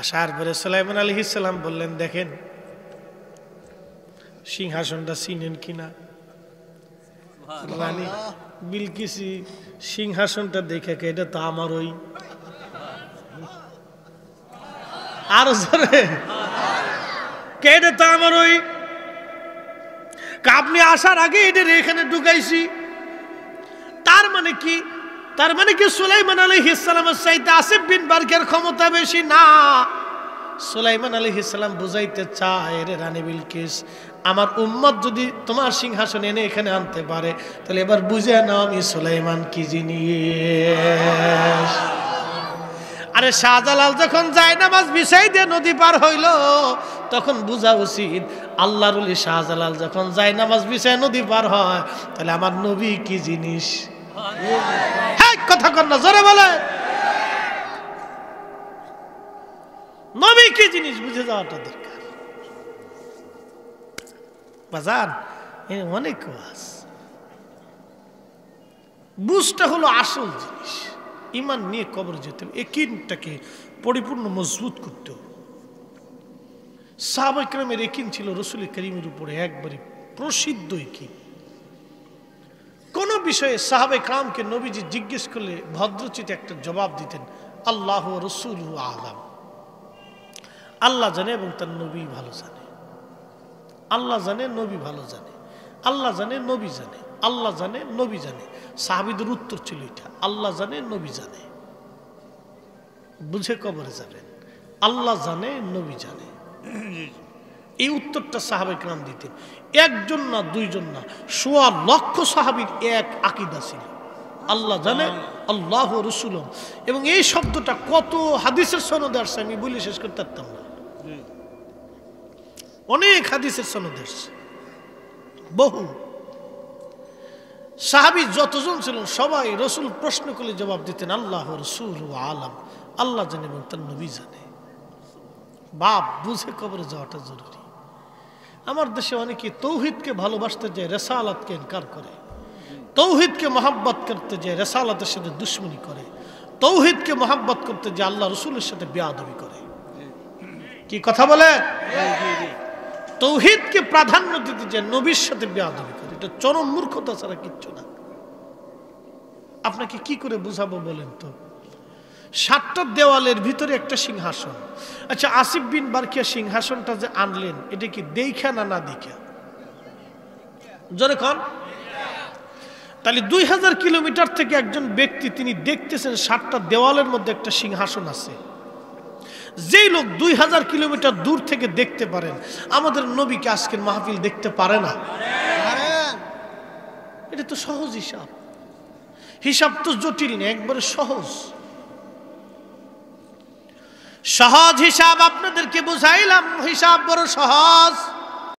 আসার পরে সুলাইমান আলাইহিস সালাম বললেন, দেখেন সিংহাসনটা চিনেন কিনা। রানী বিলকিস সিংহাসনটা দেখে, এটা তো আমার ওই। আর জোরে, এটা তো আমার ওই। আপনি আসার আগে এটা এখানে ঢুকাইছি, তার মানে কি? তার মানে কি সুলাইমান আলাইহিস সালামের চাইতে আসিব বিন বারখিয়ার ক্ষমতা বেশি? না, সুলাইমান আলাইহিস সালাম বুঝাইতে চায়, রে রানী বিলকিস, আমার উম্মত যদি তোমার সিংহাসন এনে এখানে আনতে পারে, তাহলে এবার বুঝে নাও আমি সুলাইমান কি জিনিস। আরে শাহজালাল যখন জায়নামাজ বিছাই দিয়ে নদী পার হইল, তখন বুঝা উচিত আল্লাহর ওলি শাহজালাল যখন জায়নামাজ বিছায় নদী পার হয়, তাহলে আমার নবী কি জিনিস। কথা কর না, জোরে বলে, নবী কি জিনিস বুঝে যাওয়াটা দরকার। বাজার অনেক বুঝটা হলো আসল জিনিস। ইমান নিয়ে কবর যেতে হবে, ইয়াকিনটাকে পরিপূর্ণ মজবুত করতে হবে। সাহাবায়ে কেরামের ইয়াকিন ছিল রাসূল কারীমের উপরে একবারে প্রসিদ্ধ ইয়াকিন। কোন বিষয়ে সাহাবায়ে কেরামকে নবীজি জিজ্ঞেস করলে ভদ্রচিতে একটা জবাব দিতেন, আল্লাহ ও রাসূলুহু আ'লাম। আল্লাহ জানে এবং তার নবী ভালো জানে। আল্লাহ জানে, নবী ভালো জানে। আল্লাহ জানে, নবী জানে। আল্লাহ জানে, নবী জানে। সাহাবীদের উত্তর ছিল এটা, আল্লাহ জানে, নবী জানে। বুঝে কবরে যাবেন, আল্লাহ জানে, নবী জানে। এই উত্তরটা সাহাবায়ে কেরাম দিতেন। একজন না, দুইজন না, 1.25 লক্ষ সাহাবীর এক আকীদা ছিল, আল্লাহ জানে, আল্লাহু রাসূলুহু। এবং এই শব্দটা কত হাদিসের সনদে আসছে, আমি বলে শেষ করতে পারতাম না। অনেক হাদিসের সনদে আসছে, বহু সাহাবী যতজন ছিলেন সবাই রাসূল প্রশ্ন করলে জবাব দিতেন, আল্লাহ রাসূলুহু আ'লাম। আল্লাহ জানে এবং তার নবী জানে। বাপ, বুঝে কবরে যাওয়াটা জরুরি। আমার দেশে অনেকে তৌহিদকে ভালোবাসতে যায়, রেসালাতকে ইনকার করে। তৌহিদকে মহাব্বত করতে যায়, রেসালাতের সাথে দুশ্মনী করে। তৌহিদকে মহাব্বত করতে যায়, আল্লাহ রাসূলের সাথে বেয়াদবি করে। কি কথা বলে? তৌহিদকে প্রাধান্য দিতে যায়, নবীর সাথে বেয়াদবি করে। এটা চরম মূর্খতা ছাড়া কিচ্ছু না। আপনাকে কি করে বুঝাবো বলেন তো? সাতটা দেওয়ালের ভিতরে একটা সিংহাসন। আচ্ছা, আসিব বিন বারখিয়া সিংহাসনটা যে আনলেন, এটা কি দেখা না না দেখা? জোরে কোন। তাহলে 2000 কিলোমিটার থেকে একজন ব্যক্তি তিনি দেখতেছেন সাতটা দেওয়ালের মধ্যে একটা সিংহাসন আছে। যেই লোক 2000 কিলোমিটার দূর থেকে দেখতে পারেন, আমাদের নবীকে আজকের মাহফিল দেখতে পারে না? এটা তো সহজ হিসাব, হিসাব তো জটিল না, একবারে সহজ সহজ হিসাব। আপনাদেরকে বুঝাইলাম হিসাব বড় সহজ।